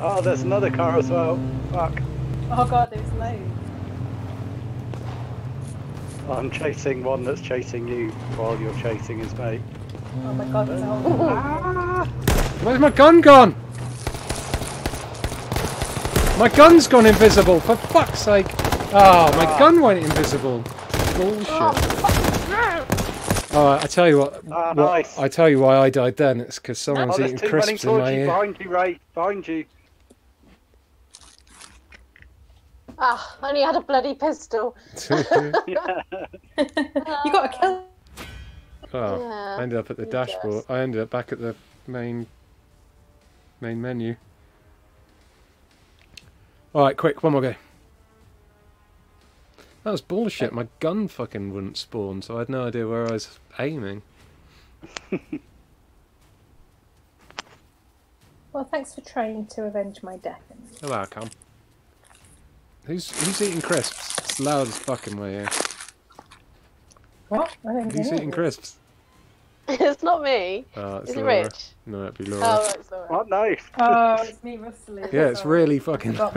Oh, there's another car as well. Fuck. Oh god, there's loads. I'm chasing one that's chasing you while you're chasing his mate. Oh my god, there's a whole... Ah! Where's my gun gone? My gun's gone invisible, for fuck's sake. Oh, my gun went invisible. Bullshit. Oh, I tell you what. Ah, nice. I tell you why I died then. It's because someone's eating crisps in my ear. Behind you, Ray. Behind you. Ah, and he had a bloody pistol. You got a kill. Oh, yeah. I ended up at the dashboard. I ended up back at the main menu. All right, quick, one more go. That was bullshit. My gun fucking wouldn't spawn, so I had no idea where I was aiming. Well, thanks for trying to avenge my death. You're welcome. Who's eating crisps? It's loud as fuck in my ear. What? I don't know. Who's eating crisps? It's not me. It's Is Laura. It Rich? No, that'd be Laura. Oh, it's Laura. What? No. Oh, it's me, Russell. Yeah, it's really fucking loud.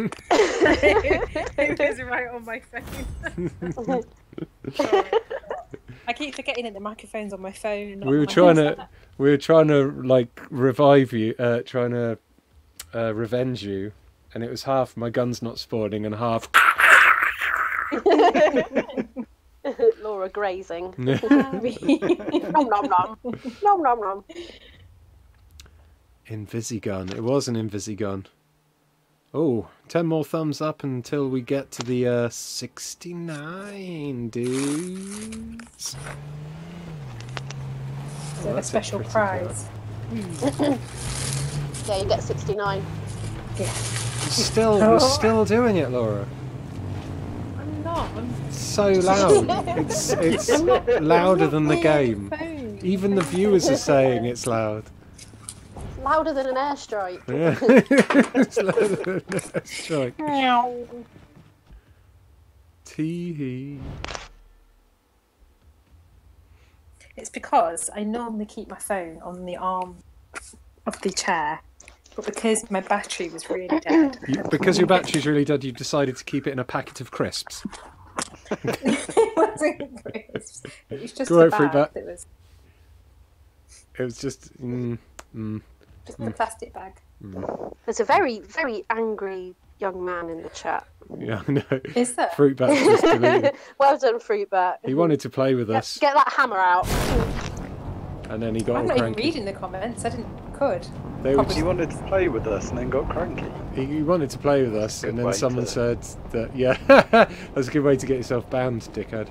It was right on my phone. I keep forgetting that the microphone's on my phone. We were trying to, like revive you, trying to revenge you, and it was half my gun's not spawning and half. Laura grazing. Nom nom nom. Nom nom nom. Invisigun. It was an Invisigun. Oh, 10 more thumbs up until we get to the 69 dudes. Oh, a special prize. Yeah, you get 69. Yeah. We're still doing it, Laura. It's so loud. It's louder than the game. Even the viewers are saying it's loud. It's louder than an airstrike. Yeah. It's louder than an airstrike. Meow. Tee hee. It's because I normally keep my phone on the arm of the chair. But because my battery was really dead. Because your battery's really dead, you decided to keep it in a packet of crisps. It wasn't crisps. It was just a bag. It was just... just a plastic bag. There's a very, very angry young man in the chat. Yeah, I know. Is there? Fruitbat's just deleted. Well done, Fruitbat. He wanted to play with us. Get that hammer out. And then he got cranky. I'm not even reading the comments. I didn't... could. He wanted to play with us and then got cranky. He wanted to play with us and then someone said that, yeah, that's a good way to get yourself banned, dickhead.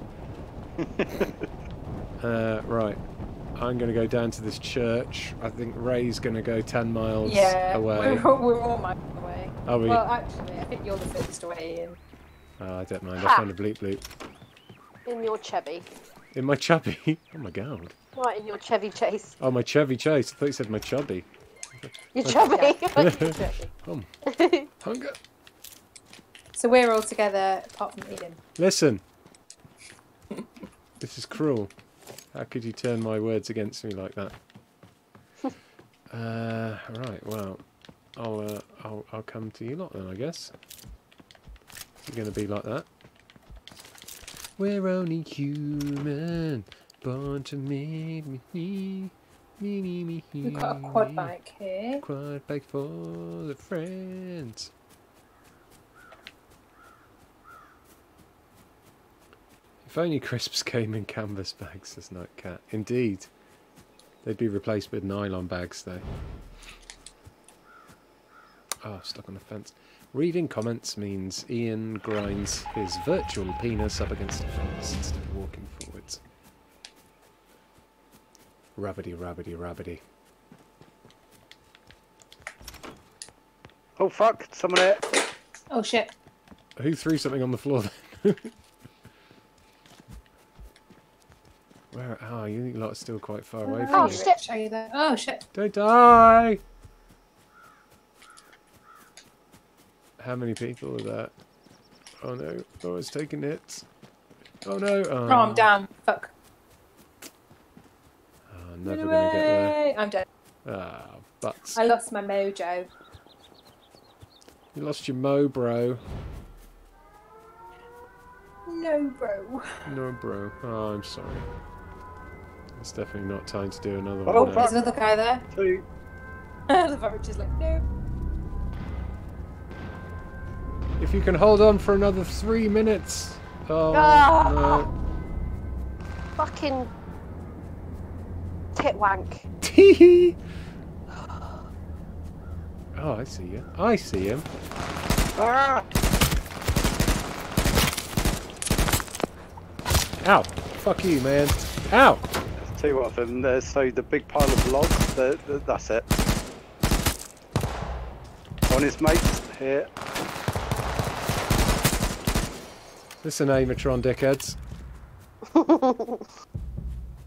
Right, I'm going to go down to this church. I think Ray's going to go 10 miles away. Yeah, we're all miles away. Are we? Well, actually, I think you're the furthest away, Ian. Oh, I don't mind. I found a bleep bleep. In your chubby. In my chubby? Oh my god. Right, in your Chevy Chase. Oh, my Chevy Chase. I thought you said my chubby. Your chubby. Hunger. So we're all together apart from Ian. Listen. This is cruel. How could you turn my words against me like that? Right, well, I'll come to you lot then, I guess. You're going to be like that. We're only human. Born to make me. We've got a quad bike here. Quad bike for the friends. If If only crisps came in canvas bags, says Nightcat. Indeed. They'd be replaced with nylon bags, though. Oh, stuck on the fence. Reading comments means Ian grinds his virtual penis up against a fence instead of walking forwards. Rabbity, rabbity, rabbity. Oh, fuck. Someone here. Oh, shit. Who threw something on the floor, then? Where are you? You lot are still quite far away from you. Oh, shit. Are you there? Oh, shit. Don't die! How many people are there? Oh, no. Oh, it's taking hits. Oh, no. Oh, I'm down. Fuck. Oh, I'm never going to get there. I'm dead. Ah, oh, butts. I lost my mojo. You lost your mo, bro. No, bro. No, bro. Oh, I'm sorry. It's definitely not time to do another one. There's another guy there. Two. The virus is like, no. If you can hold on for another 3 minutes. Oh, no. Fucking tit wank. Tee. Oh, I see you. I see him. Ah! Ow! Fuck you, man. Ow! There's two of them. There's so the big pile of logs. That's it. Honest, mate. Here. Listen, Amatron dickheads.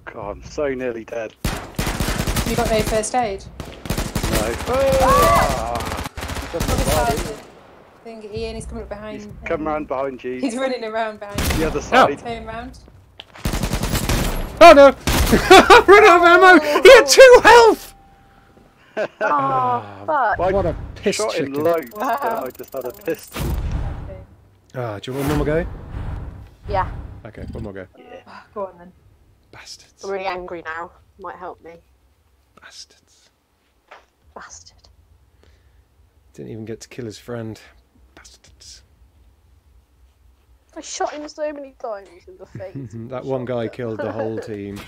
God, I'm so nearly dead. You got no first aid? No. Oh! Ah! I think Ian is coming up behind. He's come round behind you. He's running around behind you. The other side. Oh no! Run out of ammo! Oh. He had 2 health! Oh, fuck. What a piss shot chicken. In loads, wow. I just had a pistol. Do you want one more go? Yeah. Okay, one more go. Yeah. Oh, go on then. Bastards. I'm really angry now. Might help me. Bastards. Bastard. Didn't even get to kill his friend. Bastards. I shot him so many times in the face. That one guy killed the whole team.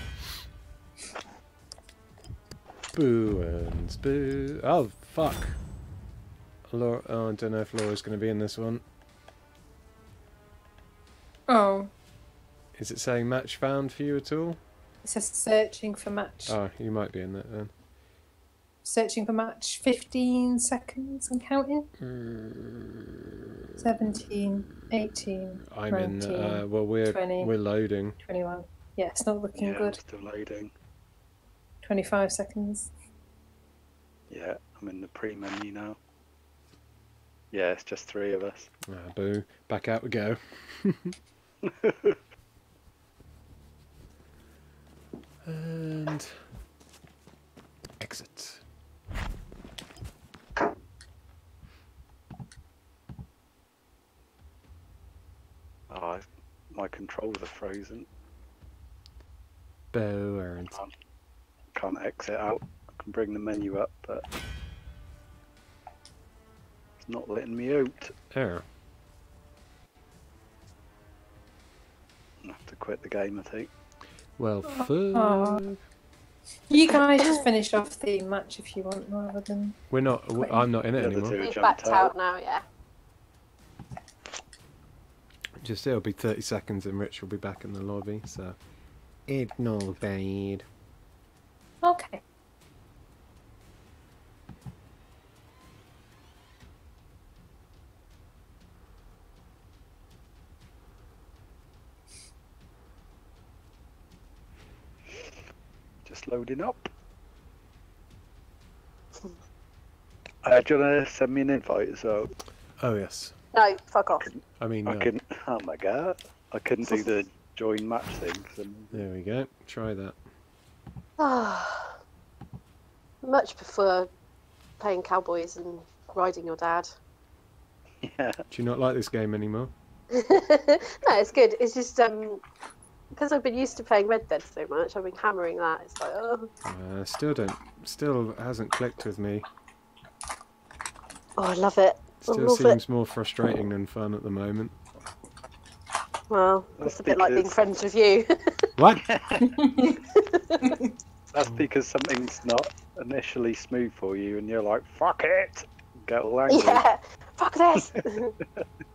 Boo and boo. Oh, fuck. Laura, I don't know if Laura's going to be in this one. Oh. Is it saying match found for you at all? It says searching for match. Oh, you might be in that then. Searching for match, 15 seconds and counting. 17, 18, 19, well, we're 20, we're loading. 21. Yeah, it's not looking good. I'm still loading. 25 seconds. Yeah, I'm in the pre-menu now. Yeah, it's just 3 of us. Ah, boo. Back out we go. And... exit. Oh, my controls are frozen. Boo, Aaron. Can't exit out. I can bring the menu up, but it's not letting me out. Error. I have to quit the game, I think. Well, fuck. You guys just finish off the match if you want, rather than... We're not... quitting. I'm not in it anymore. You've backed out now, yeah. Just it'll be 30 seconds and Rich will be back in the lobby, so... It's not bad. Okay. Loading up. Do you want to send me an invite as well? Oh, yes. No, fuck off. I mean, oh my god. I couldn't do the join match thing. There we go. Try that. Ah, much prefer playing cowboys and riding your dad. Yeah. Do you not like this game anymore? No, it's good. It's just, because I've been used to playing Red Dead so much, I've been hammering that. It's like, oh. Still hasn't clicked with me. Oh, I love it. Still seems more frustrating than fun at the moment. Well, that's a bit like being friends with you. What? That's because something's not initially smooth for you, and you're like, fuck it! Get all angry. Yeah, fuck this!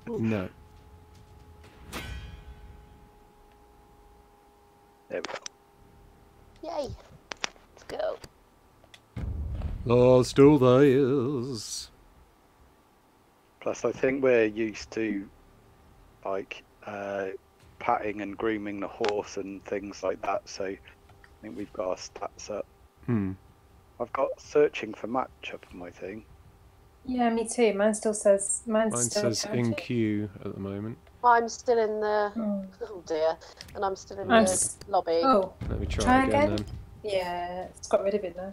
No. There we go. Yay! Let's go. Oh, still there is. Plus, I think we're used to, like, patting and grooming the horse and things like that, so I think we've got our stats up. Hmm. I've got searching for match up on my thing. Yeah, me too. Mine still says... Mine still says in queue at the moment. I'm still in the... Mm. Oh dear. And I'm still in the lobby. Oh. Let me try again then. Yeah, it's got rid of it now.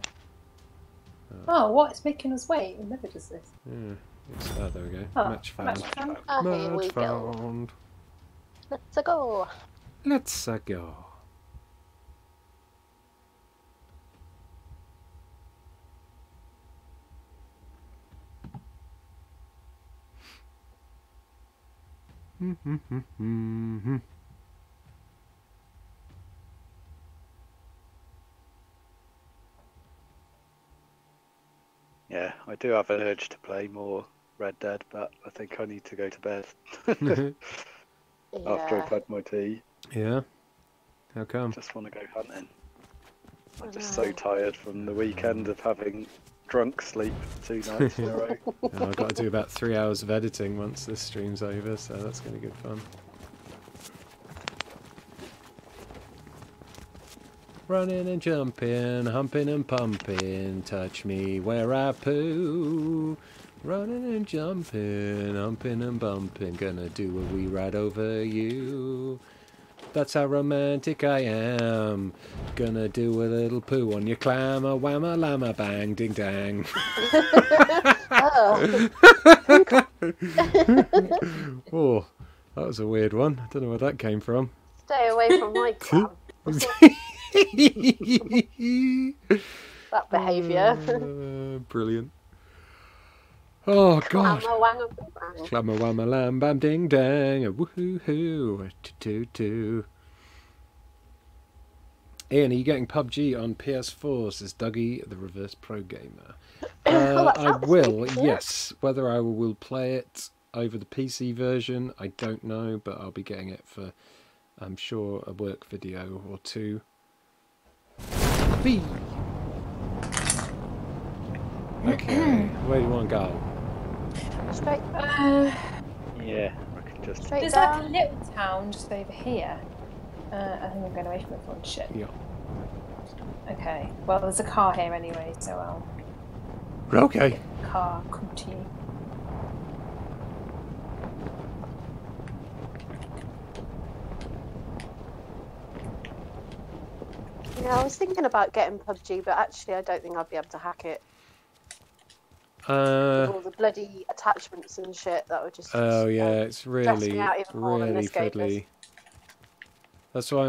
Oh, what? It's making us wait. It never does this. Yeah. Oh, there we go. Oh, match found. Match found. Let's-a go. Let's-a go. Yeah, I do have an urge to play more Red Dead, but I think I need to go to bed after I've had my tea. Yeah, how come? I just want to go hunting. I'm just so tired from the weekend of having drunk sleep 2 nights in a row. No, I've got to do about 3 hours of editing once this stream's over, so that's going to be good fun. Running and jumping, humping and pumping, touch me where I poo. Running and jumping, humping and bumping, gonna do a wee ride over you. That's how romantic I am. Gonna do a little poo on your clam, a wham a llama bang ding dang. Oh. Oh, that was a weird one. I don't know where that came from. Stay away from my clam. That behaviour. Brilliant. Oh god. Clamma wamma lam bam ding dang. Woohoo hoo. Too too. Ian, are you getting PUBG on PS4? Says Dougie, the reverse pro gamer. I will. Yes. Whether I will play it over the PC version, I don't know, but I'll be getting it for, I'm sure, a work video or two. B. Okay. Where do you want to go? Straight. Yeah, I can just. There's like a little town just over here. I think I'm going away from it for shit. Yeah. Okay. Well, there's a car here anyway, so I'll. Okay. Car, come to you. Yeah, I was thinking about getting PUBG, but actually I don't think I'd be able to hack it. With all the bloody attachments and shit that would just. Oh yeah, it's really, really fiddly. That's why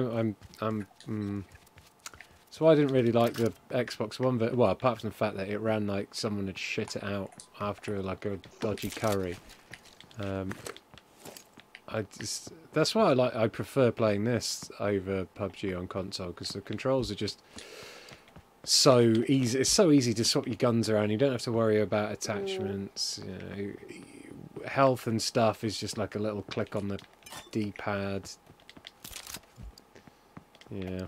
that's why I didn't really like the Xbox One. But well, apart from the fact that it ran like someone had shit it out after like a dodgy curry. That's why I prefer playing this over PUBG on console, because the controls are just so easy. It's so easy to swap your guns around. You don't have to worry about attachments. You know, health and stuff is just like a little click on the D-pad. Yeah.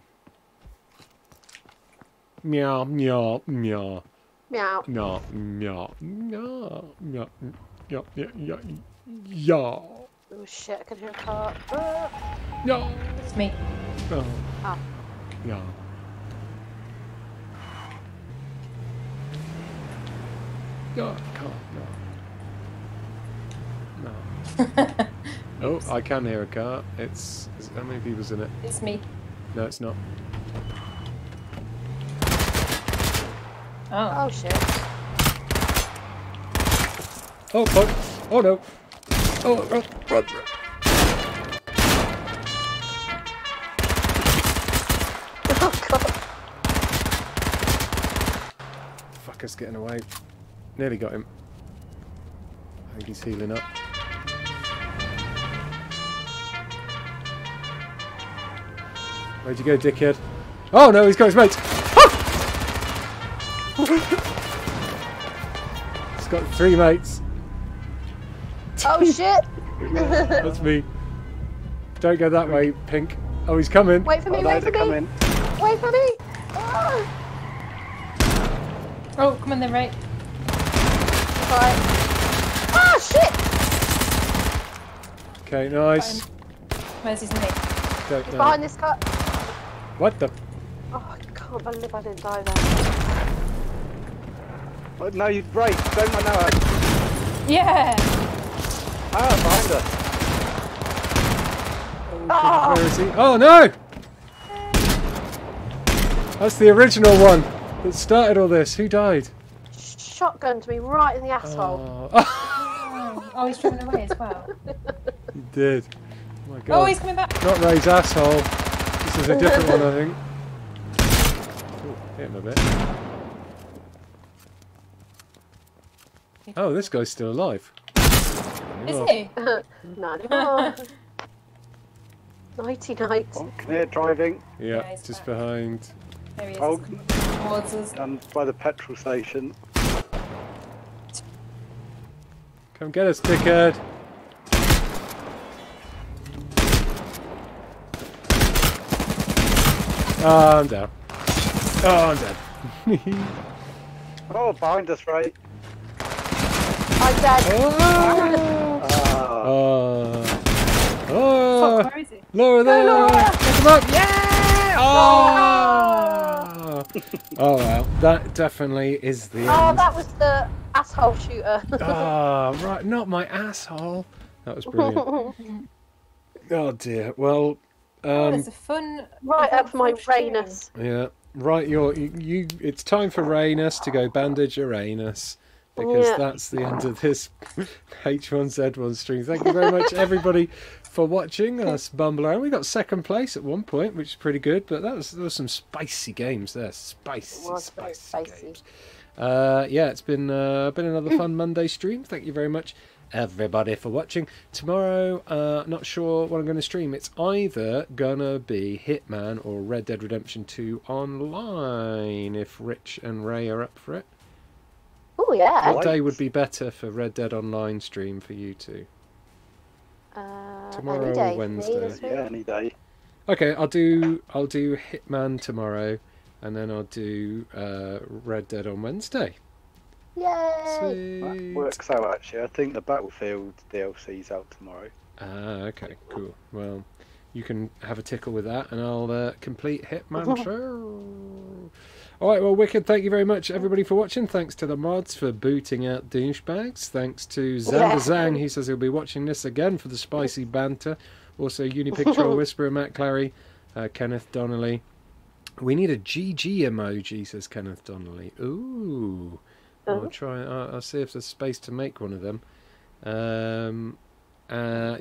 Meow meow meow. Meow. Meow meow meow meow meow meow meow. Oh shit, I can hear a car. Ah. No! It's me. Oh. Oh. Yeah. No, come on, no. No. Oh, I can hear a car. It's. How many people's in it? It's me. No, it's not. Oh. Oh shit. Oh, oh, oh no. Oh, oh, oh, fucker's getting away. Nearly got him. I think he's healing up. Where'd you go, dickhead? Oh no, he's got his mates. Oh! He's got three mates. Oh shit! That's me. Don't go that way, Pink. Oh, he's coming. Wait for me, wait for me. Wait for me! Oh, come on then, right. Right. Ah, shit! Okay, nice. Where's his mate? Behind this car. What the? Oh, I can't believe I didn't die there. Well, no, you break. Don't mind now. Yeah! Ah, behind her. Oh, where is he? Oh, no! That's the original one that started all this. Who died? Shotgun to me right in the asshole. Oh, oh he's driven away as well. He did. Oh, my God. Oh, he's coming back. Not Ray's asshole. This is a different one, I think. Oh, hit him a bit. Oh, this guy's still alive. Is he? Not anymore. Nighty night. Oh, clear driving. Yeah, yeah just back. Behind. There he is. Oh, towards us. By the petrol station. Come get us, dickhead. Oh, I'm down. Oh, I'm dead. Oh, behind us, right? I'm dead. Oh. Oh. Oh. Where is he? Lower there. Lower. Pick him up. Yeah. Oh. Oh, well, that definitely is the. Oh, end. That was the asshole shooter. Ah, oh, right, not my asshole. That was brilliant. Oh dear. Well. Oh, it's a fun. Right up my Raynus. Yeah. Right, you. It's time for Raynus to go bandage your anus. Because yeah. That's the end of this H1Z1 stream. Thank you very much, everybody, for watching us bumble around. We got second place at one point, which is pretty good, but there was some spicy games there. Spicy games. Yeah, it's been another fun Monday stream. Thank you very much, everybody, for watching. Tomorrow, not sure what I'm going to stream. It's either going to be Hitman or Red Dead Redemption 2 online, if Rich and Ray are up for it. Oh yeah. What day would be better for Red Dead Online stream for you two? Tomorrow or Wednesday? Yeah, any day. Okay, I'll do Hitman tomorrow, and then I'll do Red Dead on Wednesday. Yay! That works out actually. I think the Battlefield DLC's out tomorrow. Ah, okay, cool. Well, you can have a tickle with that, and I'll complete Hitman show. All right, well, wicked. Thank you very much, everybody, for watching. Thanks to the mods for booting out douchebags. Thanks to Zang, who says he'll be watching this again for the spicy banter. Also, Unipictural Whisperer, Matt Clary, Kenneth Donnelly. We need a GG emoji, says Kenneth Donnelly. Ooh, I'll try. I'll see if there's space to make one of them.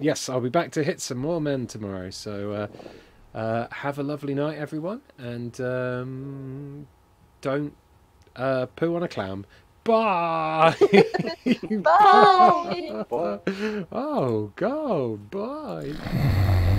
Yes, I'll be back to hit some more men tomorrow. So have a lovely night, everyone, and. Don't poo on a clown. Bye! Bye! Bye! Oh, God, bye!